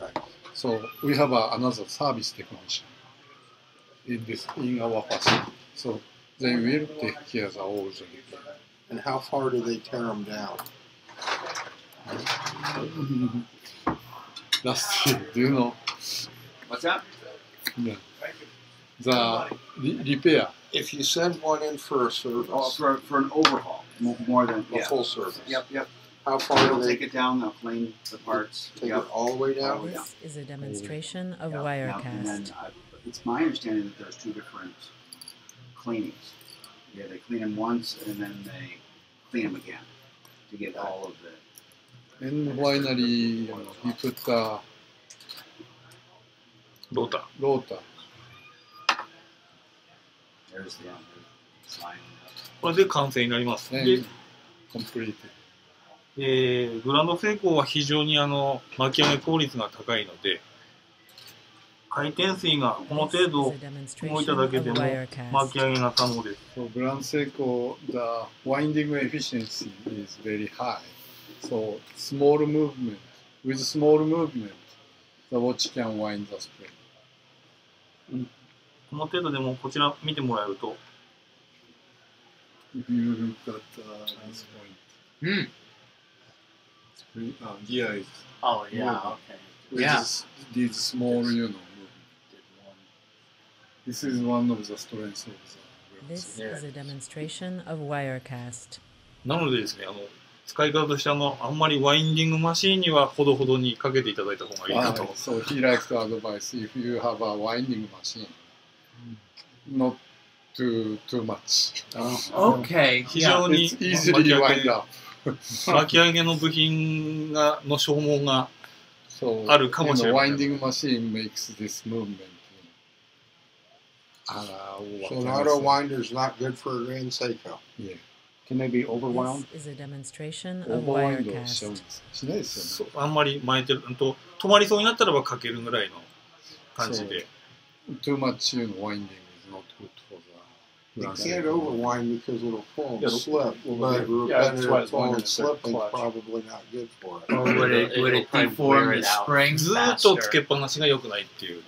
Okay. So we have a, another service technician in this in our facility. So they will take care of all the repairs. And how far do they tear them down? Last year, do you know? What's that? Yeah. The repair. If you send one in for a service, oh, for, for an overhaul, more than a yeah. full service. Yep, yep. How far will they take it down? They'll clean the parts. Take yep. it all the way down. This yeah. is a demonstration of yep. Wirecast. And then, uh, it's my understanding that there's two different cleanings. Yeah, they clean them once and then they clean them again to get all of the. And finally, you put the rotor. Rotor. これで完成になります。で、えー、グランドセイコーは非常にあの巻き上げ効率が高いので、回転数がこの程度動いただけでも巻き上げが可能です。So, Grand Seiko, the winding efficiency is very high. So, small movement. With small movement, the watch can wind the spring. この程度でもこちら見てもらえると、うん。This is one of the strengths of the Grand Seiko. This is a demonstration of Wirecast. なのでですね、あの使い方としてあのあんまりワインディングマシーンにはほどほどにかけていただいた方がいいかと思います。So he likes to advise if you have a winding machine, not too too much. Okay. 非常に巻き上げの部品がの消耗があるかもしれない。So winding machine makes this movement. So an auto winder is not good for a Grand Seiko. Yeah. Can they be overwhelmed? This is a demonstration of Wirecast. しないですよね。あんまり巻いてると止まりそうになったらばかけるぐらいの感じで。Too much winding is not good for the. You can't overwind because it'll fall and slip. Yeah, that's why it's going to slip. Probably not good for it. Would it would it deform the spring? ずっとつけっぱなしが良くないっていう。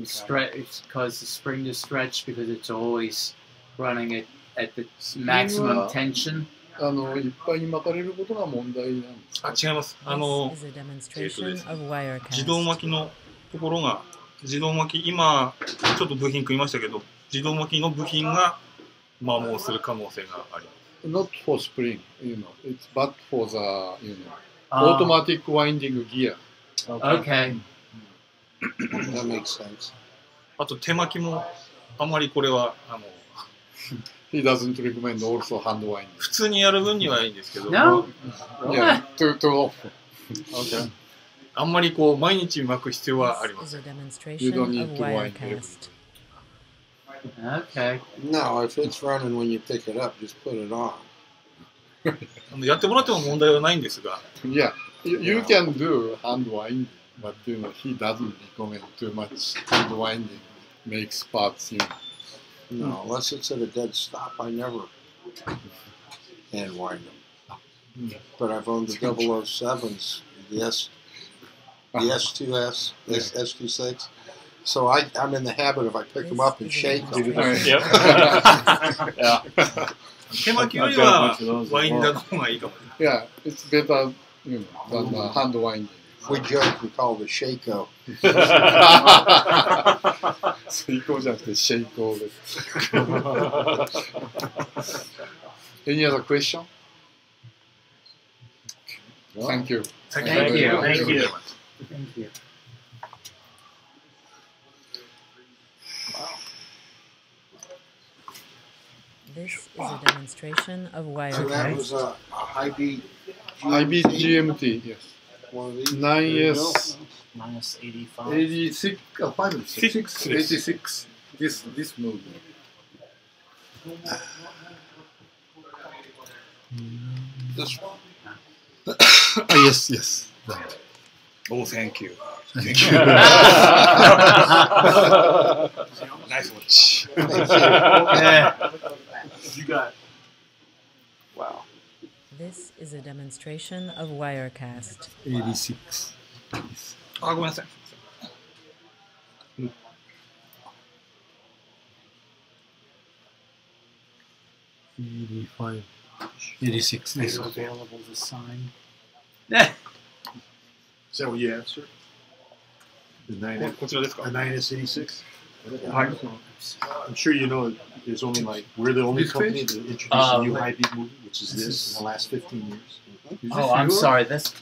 Stretch cause the spring to stretch because it's always running it. At the maximum tension. あのいっぱいに巻かれることが問題なんですか。あ、違います。あの自動巻きのところが自動巻き今ちょっと部品食いましたけど自動巻きの部品が摩耗する可能性があります。Not for spring, you know. It's bad for the, you know, automatic winding gear. Okay. That makes sense. あと手巻きもあまりこれはあの。He doesn't recommend also hand winding. 普通にやる分にはいいんですけど。No. Yeah. Too too often. Okay. あんまりこう毎日巻く必要はありません。You don't need to wind every day. Okay. No, if it's running when you pick it up, just put it on. やってもらっても問題はないんですが。Yeah. You can do hand winding, but you know he doesn't recommend too much hand winding. Makes parts in. No, unless it's at a dead stop, I never hand wind them. But I've owned the double oh sevens, the S, the S two S, the S two six. So I, I'm in the habit of I pick them up and shake them. Yeah, it's better, you know, than the hand winding. We joke, we call it a Seiko. Seiko じゃなくて Seiko です。Any other question? Thank you. Thank you. Thank you. Thank you. This is a demonstration of Wirecast. So that was a high-beat G M T, yes. nine S, minus eighty-five. eighty-six, uh, five, six, six, eighty-six. This this movement. This one. Ah, yes, yes. That. Oh, thank you. Thank you. Nice watch. Thank you. Yeah. You got it. Wow. This is a demonstration of Wirecast. eighty-six. Yes. Oh, one second. Mm. eighty-five. eighty-six. Is it available to sign? Is that what you answered? The nine S eighty-six? I'm sure you know there's only like we're the only company to introduce a new high beat movie, which is this in the last fifteen years. Oh, I'm sorry, this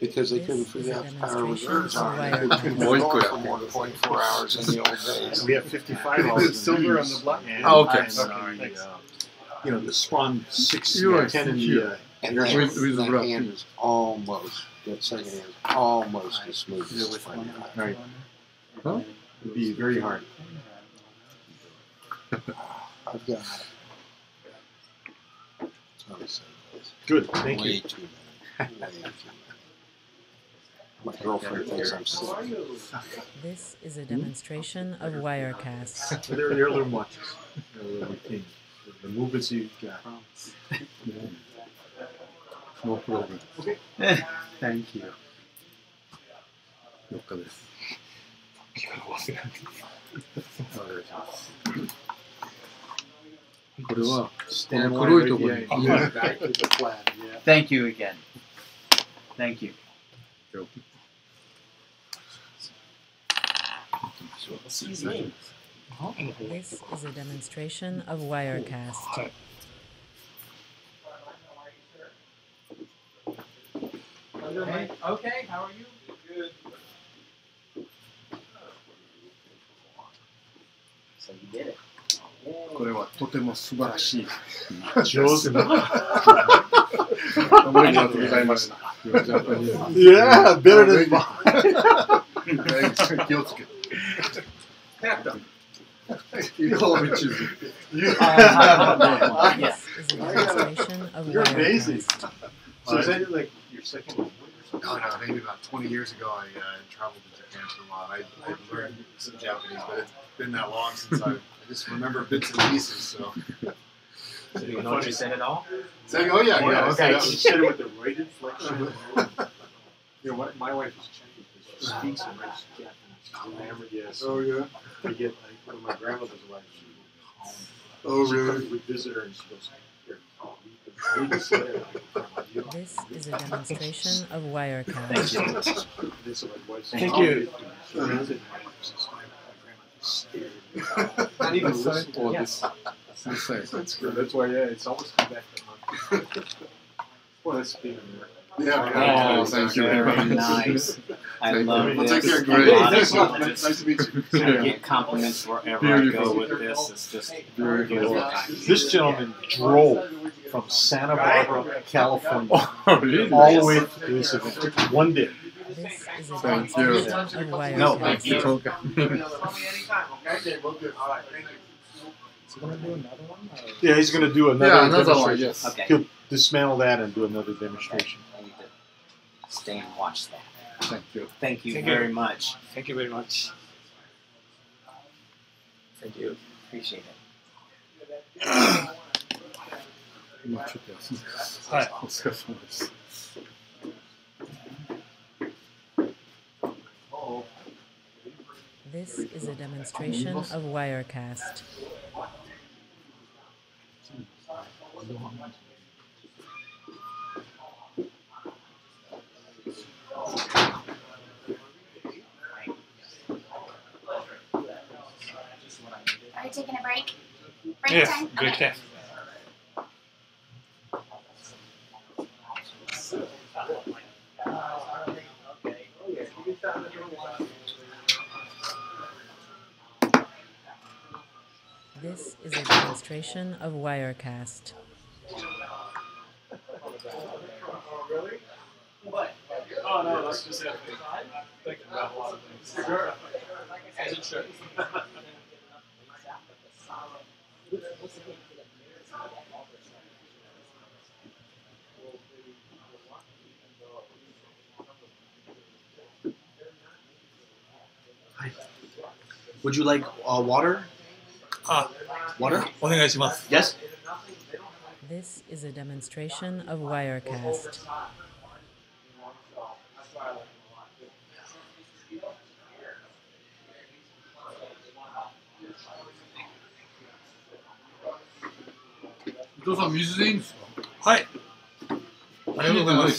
because they couldn't figure out the power reserves on it. They couldn't work for more than twenty-four hours in the old days. We have fifty-five hours. Silver on the black. Oh, okay. You know the SPRON six ten and the and that hand is almost that second hand is almost as smooth as the front hand. Right. Huh? It'd be very hard. I've got it. Good, thank you. My girlfriend thinks I'm sick. This is a demonstration of Wirecast. They're their little watches. The movements you've got. No problem. Okay. Thank you. Look at this. Thank you again. Thank you. This is a demonstration of Wirecast. Hey, okay, how are you? Good. So you did it. Yeah, better than mine. You're amazing. So is that like your second language or something? No, no, maybe about twenty years ago I uh, traveled to Japan for a while. I, I learned some Japanese, but it's been that long since I, I just remember bits and pieces. So, so you know what you said at all? So, oh yeah, yeah. yeah okay. You said it with the right inflection. You know what? My wife is Chinese. She speaks and writes Japanese. Oh, remember, yes. Oh yeah. I get like one of my grandmother's wife. She would oh she really? Would visit her and she goes, "Here, read this letter." This is a demonstration of Wirecast. Thank you. Not even listen to this. That's good. That's why, yeah, it's always come back to money. Well, that's being American. Yeah. Oh, thank you very much. Nice. I love this. Nice to meet you. I get compliments wherever I go with this. It's just very good. This gentleman drove from Santa Barbara, California, all the way to this event. One day. Thank you. No, thank you. Call me anytime. Okay, we'll do it. All right. Is he going to do another one? Yeah, he's going to do another one. Yeah, another one, yes. He'll dismantle that and do another demonstration. I need to stay and watch that. Thank you. Thank you very much. Thank you very much. Thank you. Appreciate it. Hi. This is a demonstration of Wirecast. Are you taking a break? Break yes, time? Break okay. time. This is a demonstration of Wirecast. Oh, really? What? Oh, no, that's just it. I'm thinking about a lot of things. Sure. As it should. Hi. Would you like uh, water? Ah, water? Yes? This is a demonstration of Wirecast. Hi. What's up with you, man? He's going to have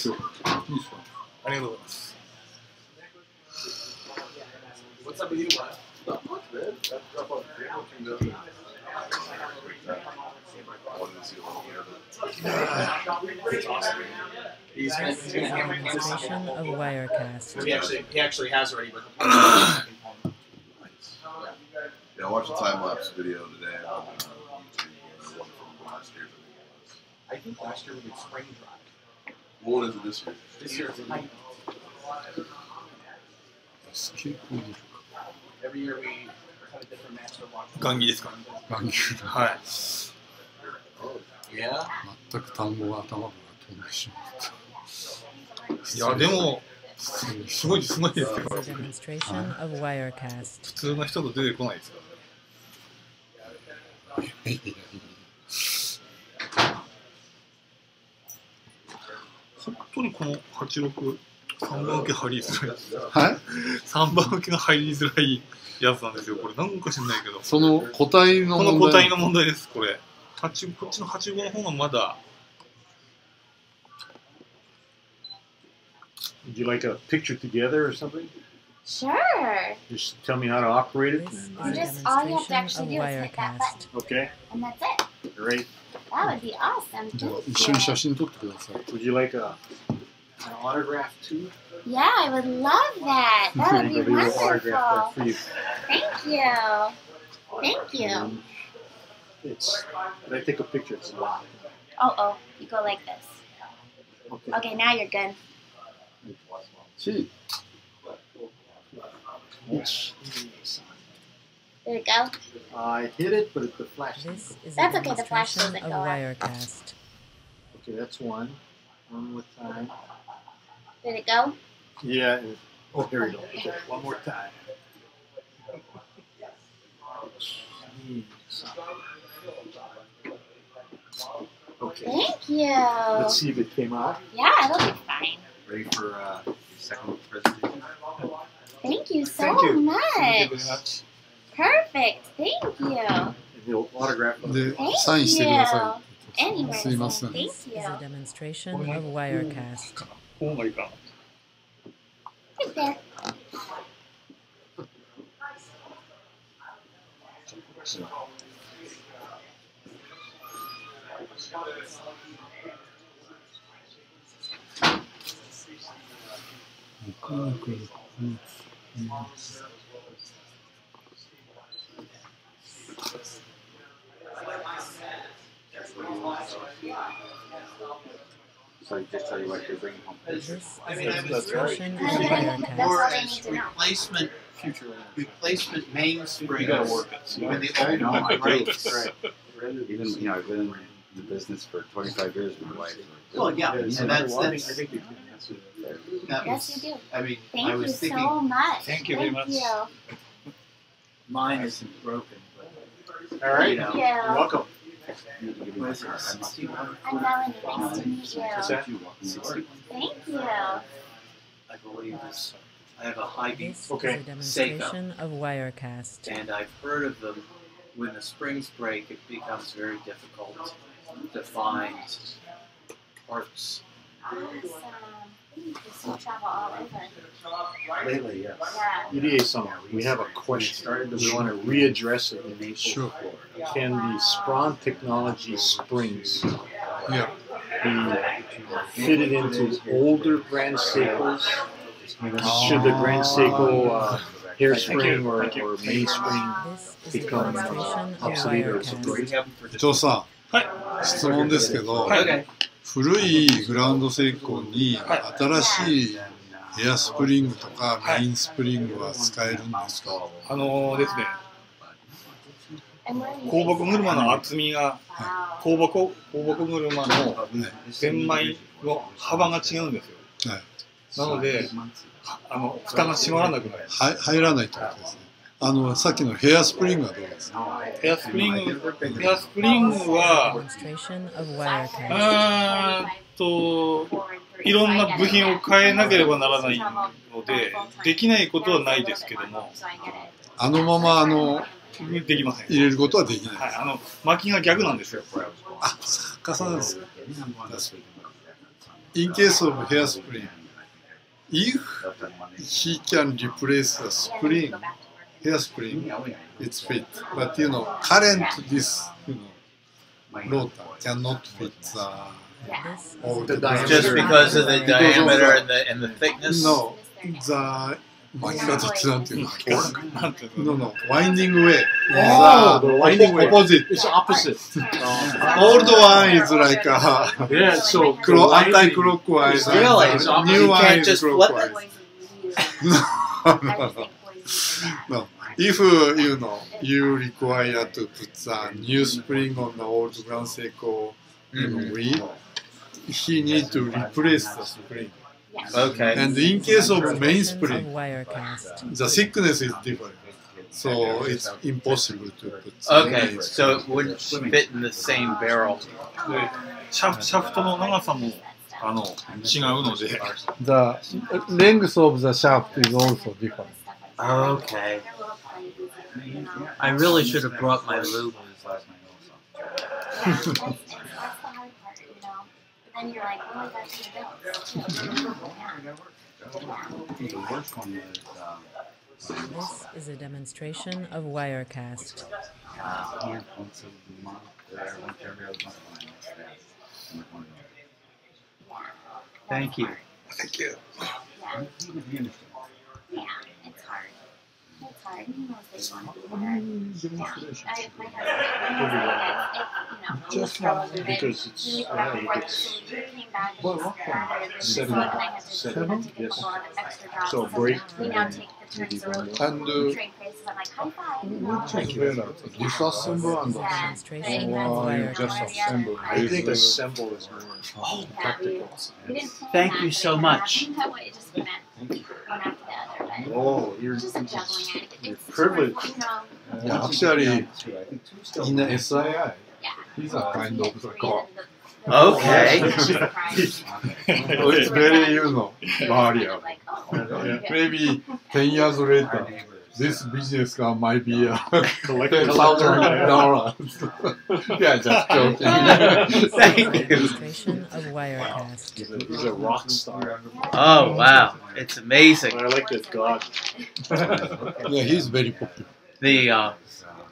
a demonstration of Wirecast. He actually, he actually has already. But yeah, I watched a time lapse video today on YouTube. One from last year. I think last year we did spring drive. What is it this year? This year is light. Every year we have a different master watch. Gangi desu ka? Gangi. Hi. Yeah. This is a demonstration of Wirecast. Would you like a picture together or something? Sure. Just tell me how to operate it. This and just all you have to actually do is hit that button. Okay. And that's it. Great. That would be awesome. Thank you. Would you like a, an autograph too? Yeah, I would love that. That would be wonderful. Autograph for you. Thank you. Thank you. Um, it's. Did I take a picture? It's a lot. Oh oh, you go like this. Okay. Okay, now you're good. See. Yes. There we go. I hit it, but the flash. That's okay. The flash doesn't go Wirecast. Okay, that's one. One more time. Did it go? Yeah. Oh, here we go. Okay, one more time. Okay. Thank you. Let's see if it came out. Yeah, it'll be fine. Ready for uh, your second presentation? Thank you so Thank you. much. Thank you very much. Perfect. Thank you. And you'll autograph it. Thank you. Anyway, thank you. This is a demonstration oh of Wirecast. Oh my God. Right there. Okay. Mm-hmm. So just tell you what you're bringing home. This I mean, I was rushing. More as replacement, future replacement mainspring. You got to work it. Even the old one, right? Even you know, I've been in the business for twenty-five years in my life. Well, yeah, and so that's that's. I think you can answer that. Yes, you do. I mean, thank I was you thinking, so much. Thank you very much. You. Mine isn't broken. But all right, thank you. You're welcome. I'm Melanie. Nice to meet you. Thank you. I believe this. I have a high beam. Okay. This is a demonstration of Wirecast. And I've heard of them. When the springs break, it becomes very difficult to find parts. Awesome. You travel all over. Lately, yes. Yeah. E D A Summer, we have a question that we want to readdress it in April. Sure. Can the SPRON technology springs yeah. be fitted into older Grand Seikos? Oh. Should the Grand Seiko uh, hairspring or, or mainspring become uh, obsolete or separate? 質問ですけど、古いグランドセイコーに新しいエアスプリングとかメインスプリングは使えるんですか？あのですね。香木車の厚みが香木香木車の全枚の幅が違うんですよ。はい、なので、あの蓋が閉まらなくなる。はい、入らないってことですね。 あの、さっきのヘアスプリングはどうですか？ヘアスプリング、ヘアスプリングは、えーっと、いろんな部品を変えなければならないので、できないことはないですけども、あのまま、あの、できません。入れることはできない。はい、あの、巻きが逆なんですよ、これは。あ、逆かさですか。インケースオブヘアスプリング。If he can replace the spring, hairspring, it's fit. But you know, current this you know rotor cannot fit the, all the just because of the diameter and the and the thickness. No, the no no winding way. Oh, the winding way. Opposite. It's opposite. Old one is like a yeah, so anti-clockwise. Really, new one is clockwise. No. No, if uh, you know you require to put a new spring on the old Grand Seiko wheel, he need to replace the spring. Okay. And in case of main spring, the thickness is different, so it's impossible to put. Okay, so it wouldn't fit in the same barrel. The length of the shaft is also different. Okay. I really should have brought my lube. And you're like, oh my gosh, you don't. The worst one is. This is a demonstration of Wirecast. Thank you. Thank you. Yeah, it's hard. It's hard. It's hard. It's just not because it's uh, it's well, what time? Seven, seven, yes. So break and uh, which is better, before symbol and after symbol, or you just have symbol? I think the symbol is more practical. Thank you so much. Oh, you're, you're privileged. Yeah, actually, in the S I I, these are kind of the core. Okay. So it's very, you know, variable. Maybe ten years later, this business card might be a ten thousand dollars. Yeah, just joking. Thank you. Wow. He's a rock star. Oh, wow. It's amazing. I like this god. Yeah, he's very popular. The, uh,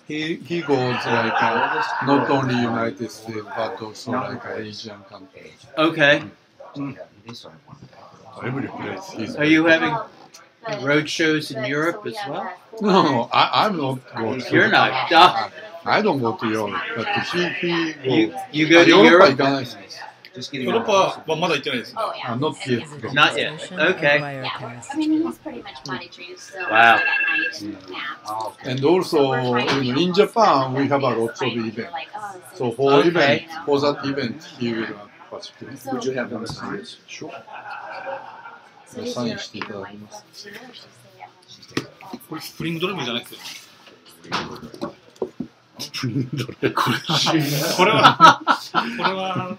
he, he goes like uh, not only United States, but also like uh, Asian countries. Okay. Mm. Every place he's Are you having... road shows in Europe as well? No, no, I, I'm not going to. You're not. I, I don't go to Europe, but he, he goes. You, you go to Europe? Europe? Just Europe, uh, not yet. Not yet. Okay. Yeah, I mean, he's pretty much body trained, so wow. Yeah. And also, in, in Japan, we have a lot of events. So for okay. event, for that event, he will participate. Would you have done science? Sure. So he's doing it in the life of Gina, or she's doing it? She's doing it. Spring Dorm is not good. Spring Dorm.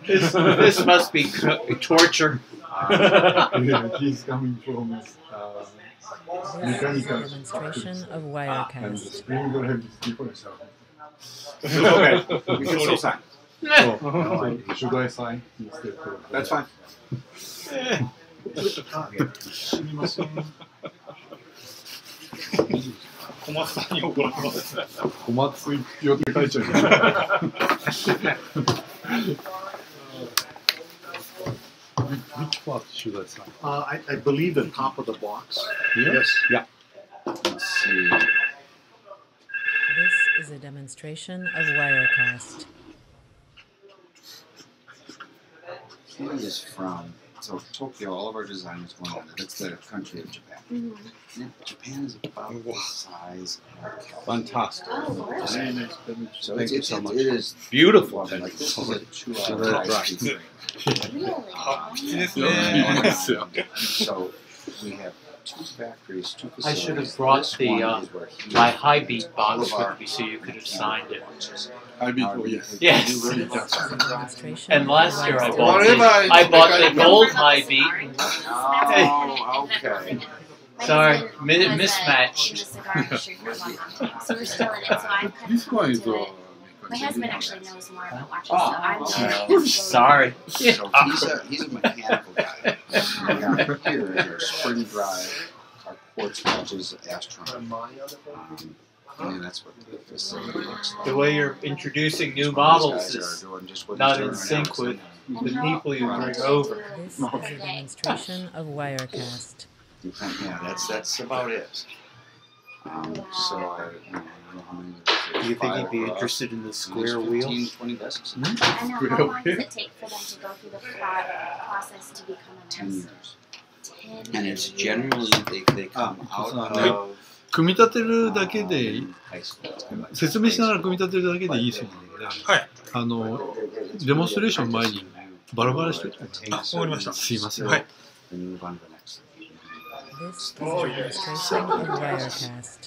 This, this must be torture. Uh, he's coming from uh, mechanical demonstration of Wirecast. And Spring Dorm is different. Okay, we can still sign. Oh, so should I sign? That's fine. Which part should I sign? Uh, I, I believe the top of the box. Yes. Yes. Yeah. Let's see. This is a demonstration of Wirecast. Where is this from? So Tokyo, all of our designers went on it. That's the country of Japan. Mm-hmm. Yeah, Japan is about the size of fantastic. Oh, right. So Thank it's, you it's, so much. It is beautiful. Like, this is a two-hour drive. Really? Uh, yeah. So we have two factories, two facilities. I should have brought the uh, my high beat box with me so you could have signed it. I mean, oh, yes. Yes. And last year I bought the, I bought the gold high beat. Oh, okay. Sorry, mismatched. So we're still in it. So I'm kind of my husband actually knows more about watches, oh, so I'm uh, sorry. So he's a he's a mechanical guy. We got here our spring drive, our quartz watches, Astron. Um, And that's what the facility looks like. The way you're introducing new models is not in sync with the people you bring over. This is a demonstration of Wirecast. Yeah, that's that's about it. Um, so I, you know, do you think he'd be interested in the square wheels? twenty desks. Mm-hmm. And now, how long does it take for them to go through the process to become a tester? Ten years. And it's generally they they come out of. 組み立てるだけで説明しながら組み立てるだけでいいそうなので、はい、あのデモンストレーション前にバラバラしておいてください。あ、わかりました。すいません。はい。Oh yes.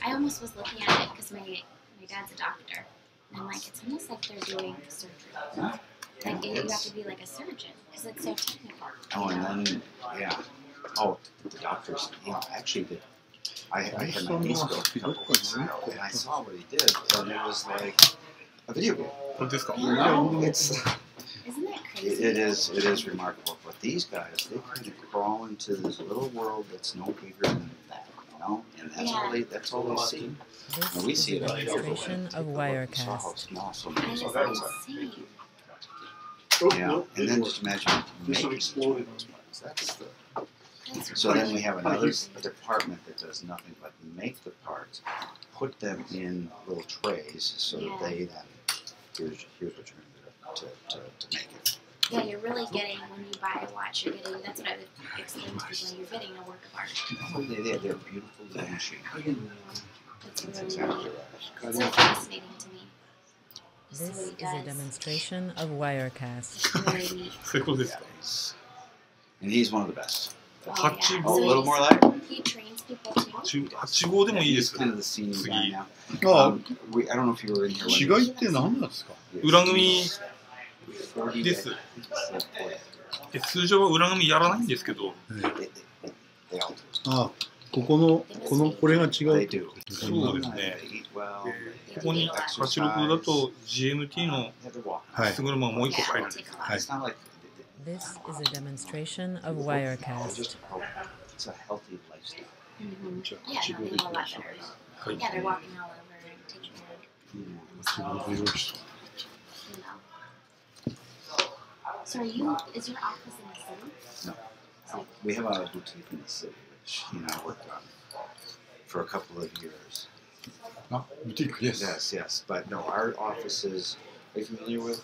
I almost was looking at it because my my dad's a doctor. I'm like, it's almost like they're doing surgery. Like you have to be like a surgeon because it's so technical. Oh, and then yeah. Oh, the doctors. Yeah, actually the. I, I had my niece go a couple weeks ago, and I saw what he did, and it was like a video game. You know, it's, Isn't that crazy? It, it is. It is remarkable. But these guys, they kind of crawl into this little world that's no bigger than that. know, and that's yeah. all they, that's all they see. This and we see it. This version of Wirecast. Yeah, and then just imagine making exploded those parts. That's the. So then we have another department that does nothing but make the parts, put them in little trays so that they then, here's, here's what you're going to, to, to make it. Yeah, you're really getting, when you buy a watch, you're getting, that's what I would explain to people, you're getting a work of art. They, they, they're beautiful little machines. That's, that's exactly right. So fascinating to me. This is a demonstration of Wirecast. And he's one of the best. Oh, yeah. oh, a little more like he trains people too. Yeah, he's kind of the senior guy now. Um, we, I don't know if you were in here when he was they do. Well, it's not like this is a demonstration of Wirecast. It's a healthy lifestyle. Mm-hmm. Yeah, they're doing a lot better. Yeah, they're walking all over and taking care of themselves. So are you, is your office in the city? No. no. We have a boutique in the city, which, you know, I worked on for a couple of years. No, boutique, yes. Yes, yes. But no, our offices, are you familiar with?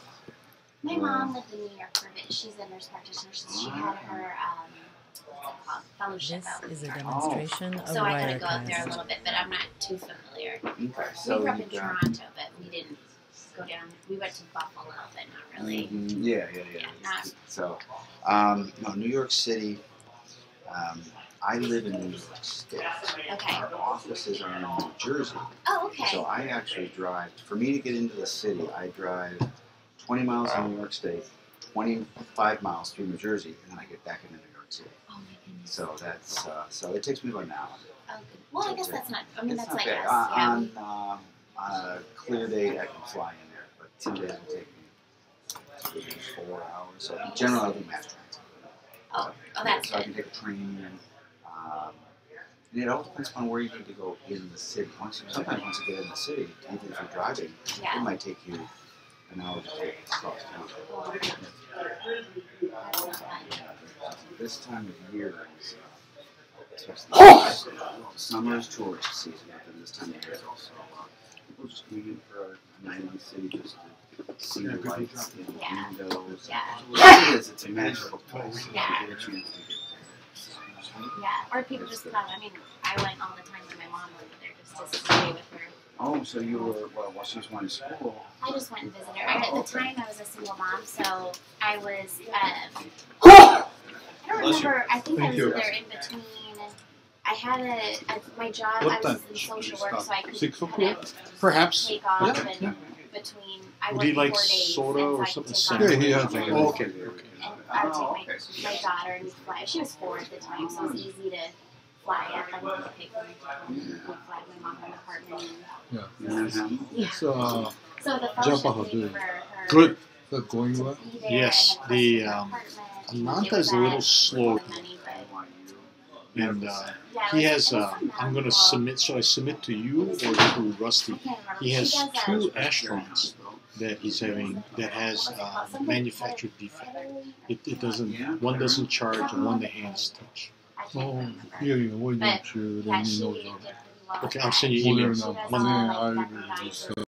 My mom lived in New York for a bit. She's a nurse practitioner. So she had her um, what's it called? Fellowship out. This is a demonstration of Wirecast. So I kind of go out there a little bit, but I'm not too familiar. Okay, so we grew up in Toronto, but we didn't go down. We went to Buffalo, but not really. Mm-hmm. Yeah, yeah, yeah. yeah not, so, um, no, New York City. Um, I live in New York State. Okay. Our offices are in New Jersey. Oh, okay. So I actually drive. For me to get into the city, I drive twenty miles in New York State, twenty-five miles through New Jersey, and then I get back into New York City. Oh my goodness. So that's uh, so it takes me about an hour. Oh, good. Well, I guess that's not. I mean, that's like us. On, yeah. um, on a clear day, I can fly in there, but two days will take me four hours. So in general, I do mass transit. Oh, oh, that's so good. I can take a train, and, um, and it all depends on where you need to go in the city. Once you, sometimes once you get in the city, even if you're driving, yeah. it might take you. And now just take across town. This time of year is uh, summer's tourist season, and this time of year is also uh, people just coming in for a night in the city just to see the lights and the windows. Yeah. Yeah. It is, it's a magical place. Yeah. You get a chance to get there. Yeah, or people just come. I mean, I went all the time when my mom lived there just to stay with her. Oh, so you were, well, while she was going to school. I just went and visited her. I, at the time, I was a single mom, so I was, um, I don't remember, I think I was either in between, I had a, a my job, I was in social work, so I could kind of Perhaps. take off yeah. and between, I worked like four days, soda and so or I could something take off. Yeah, yeah. Oh, okay. And I would oh, take my, okay. my daughter and fly. She was four at the time, so it was easy to... Fly out and pick them up, fly my mom from the apartment. Yeah. Mm-hmm. yeah. So, uh, so the fellowship thing for her. Good. Is that going well? Yes. The um, Ananta is a little slow. And uh, he has, uh, I'm going to submit, so I submit to you or to Rusty. He has two Ashrons that he's having that has uh, manufactured defect. It, it doesn't, one doesn't charge and one the hands touch. Oh, yeah, yeah, why don't you let me know that? Okay, I'll send you an email.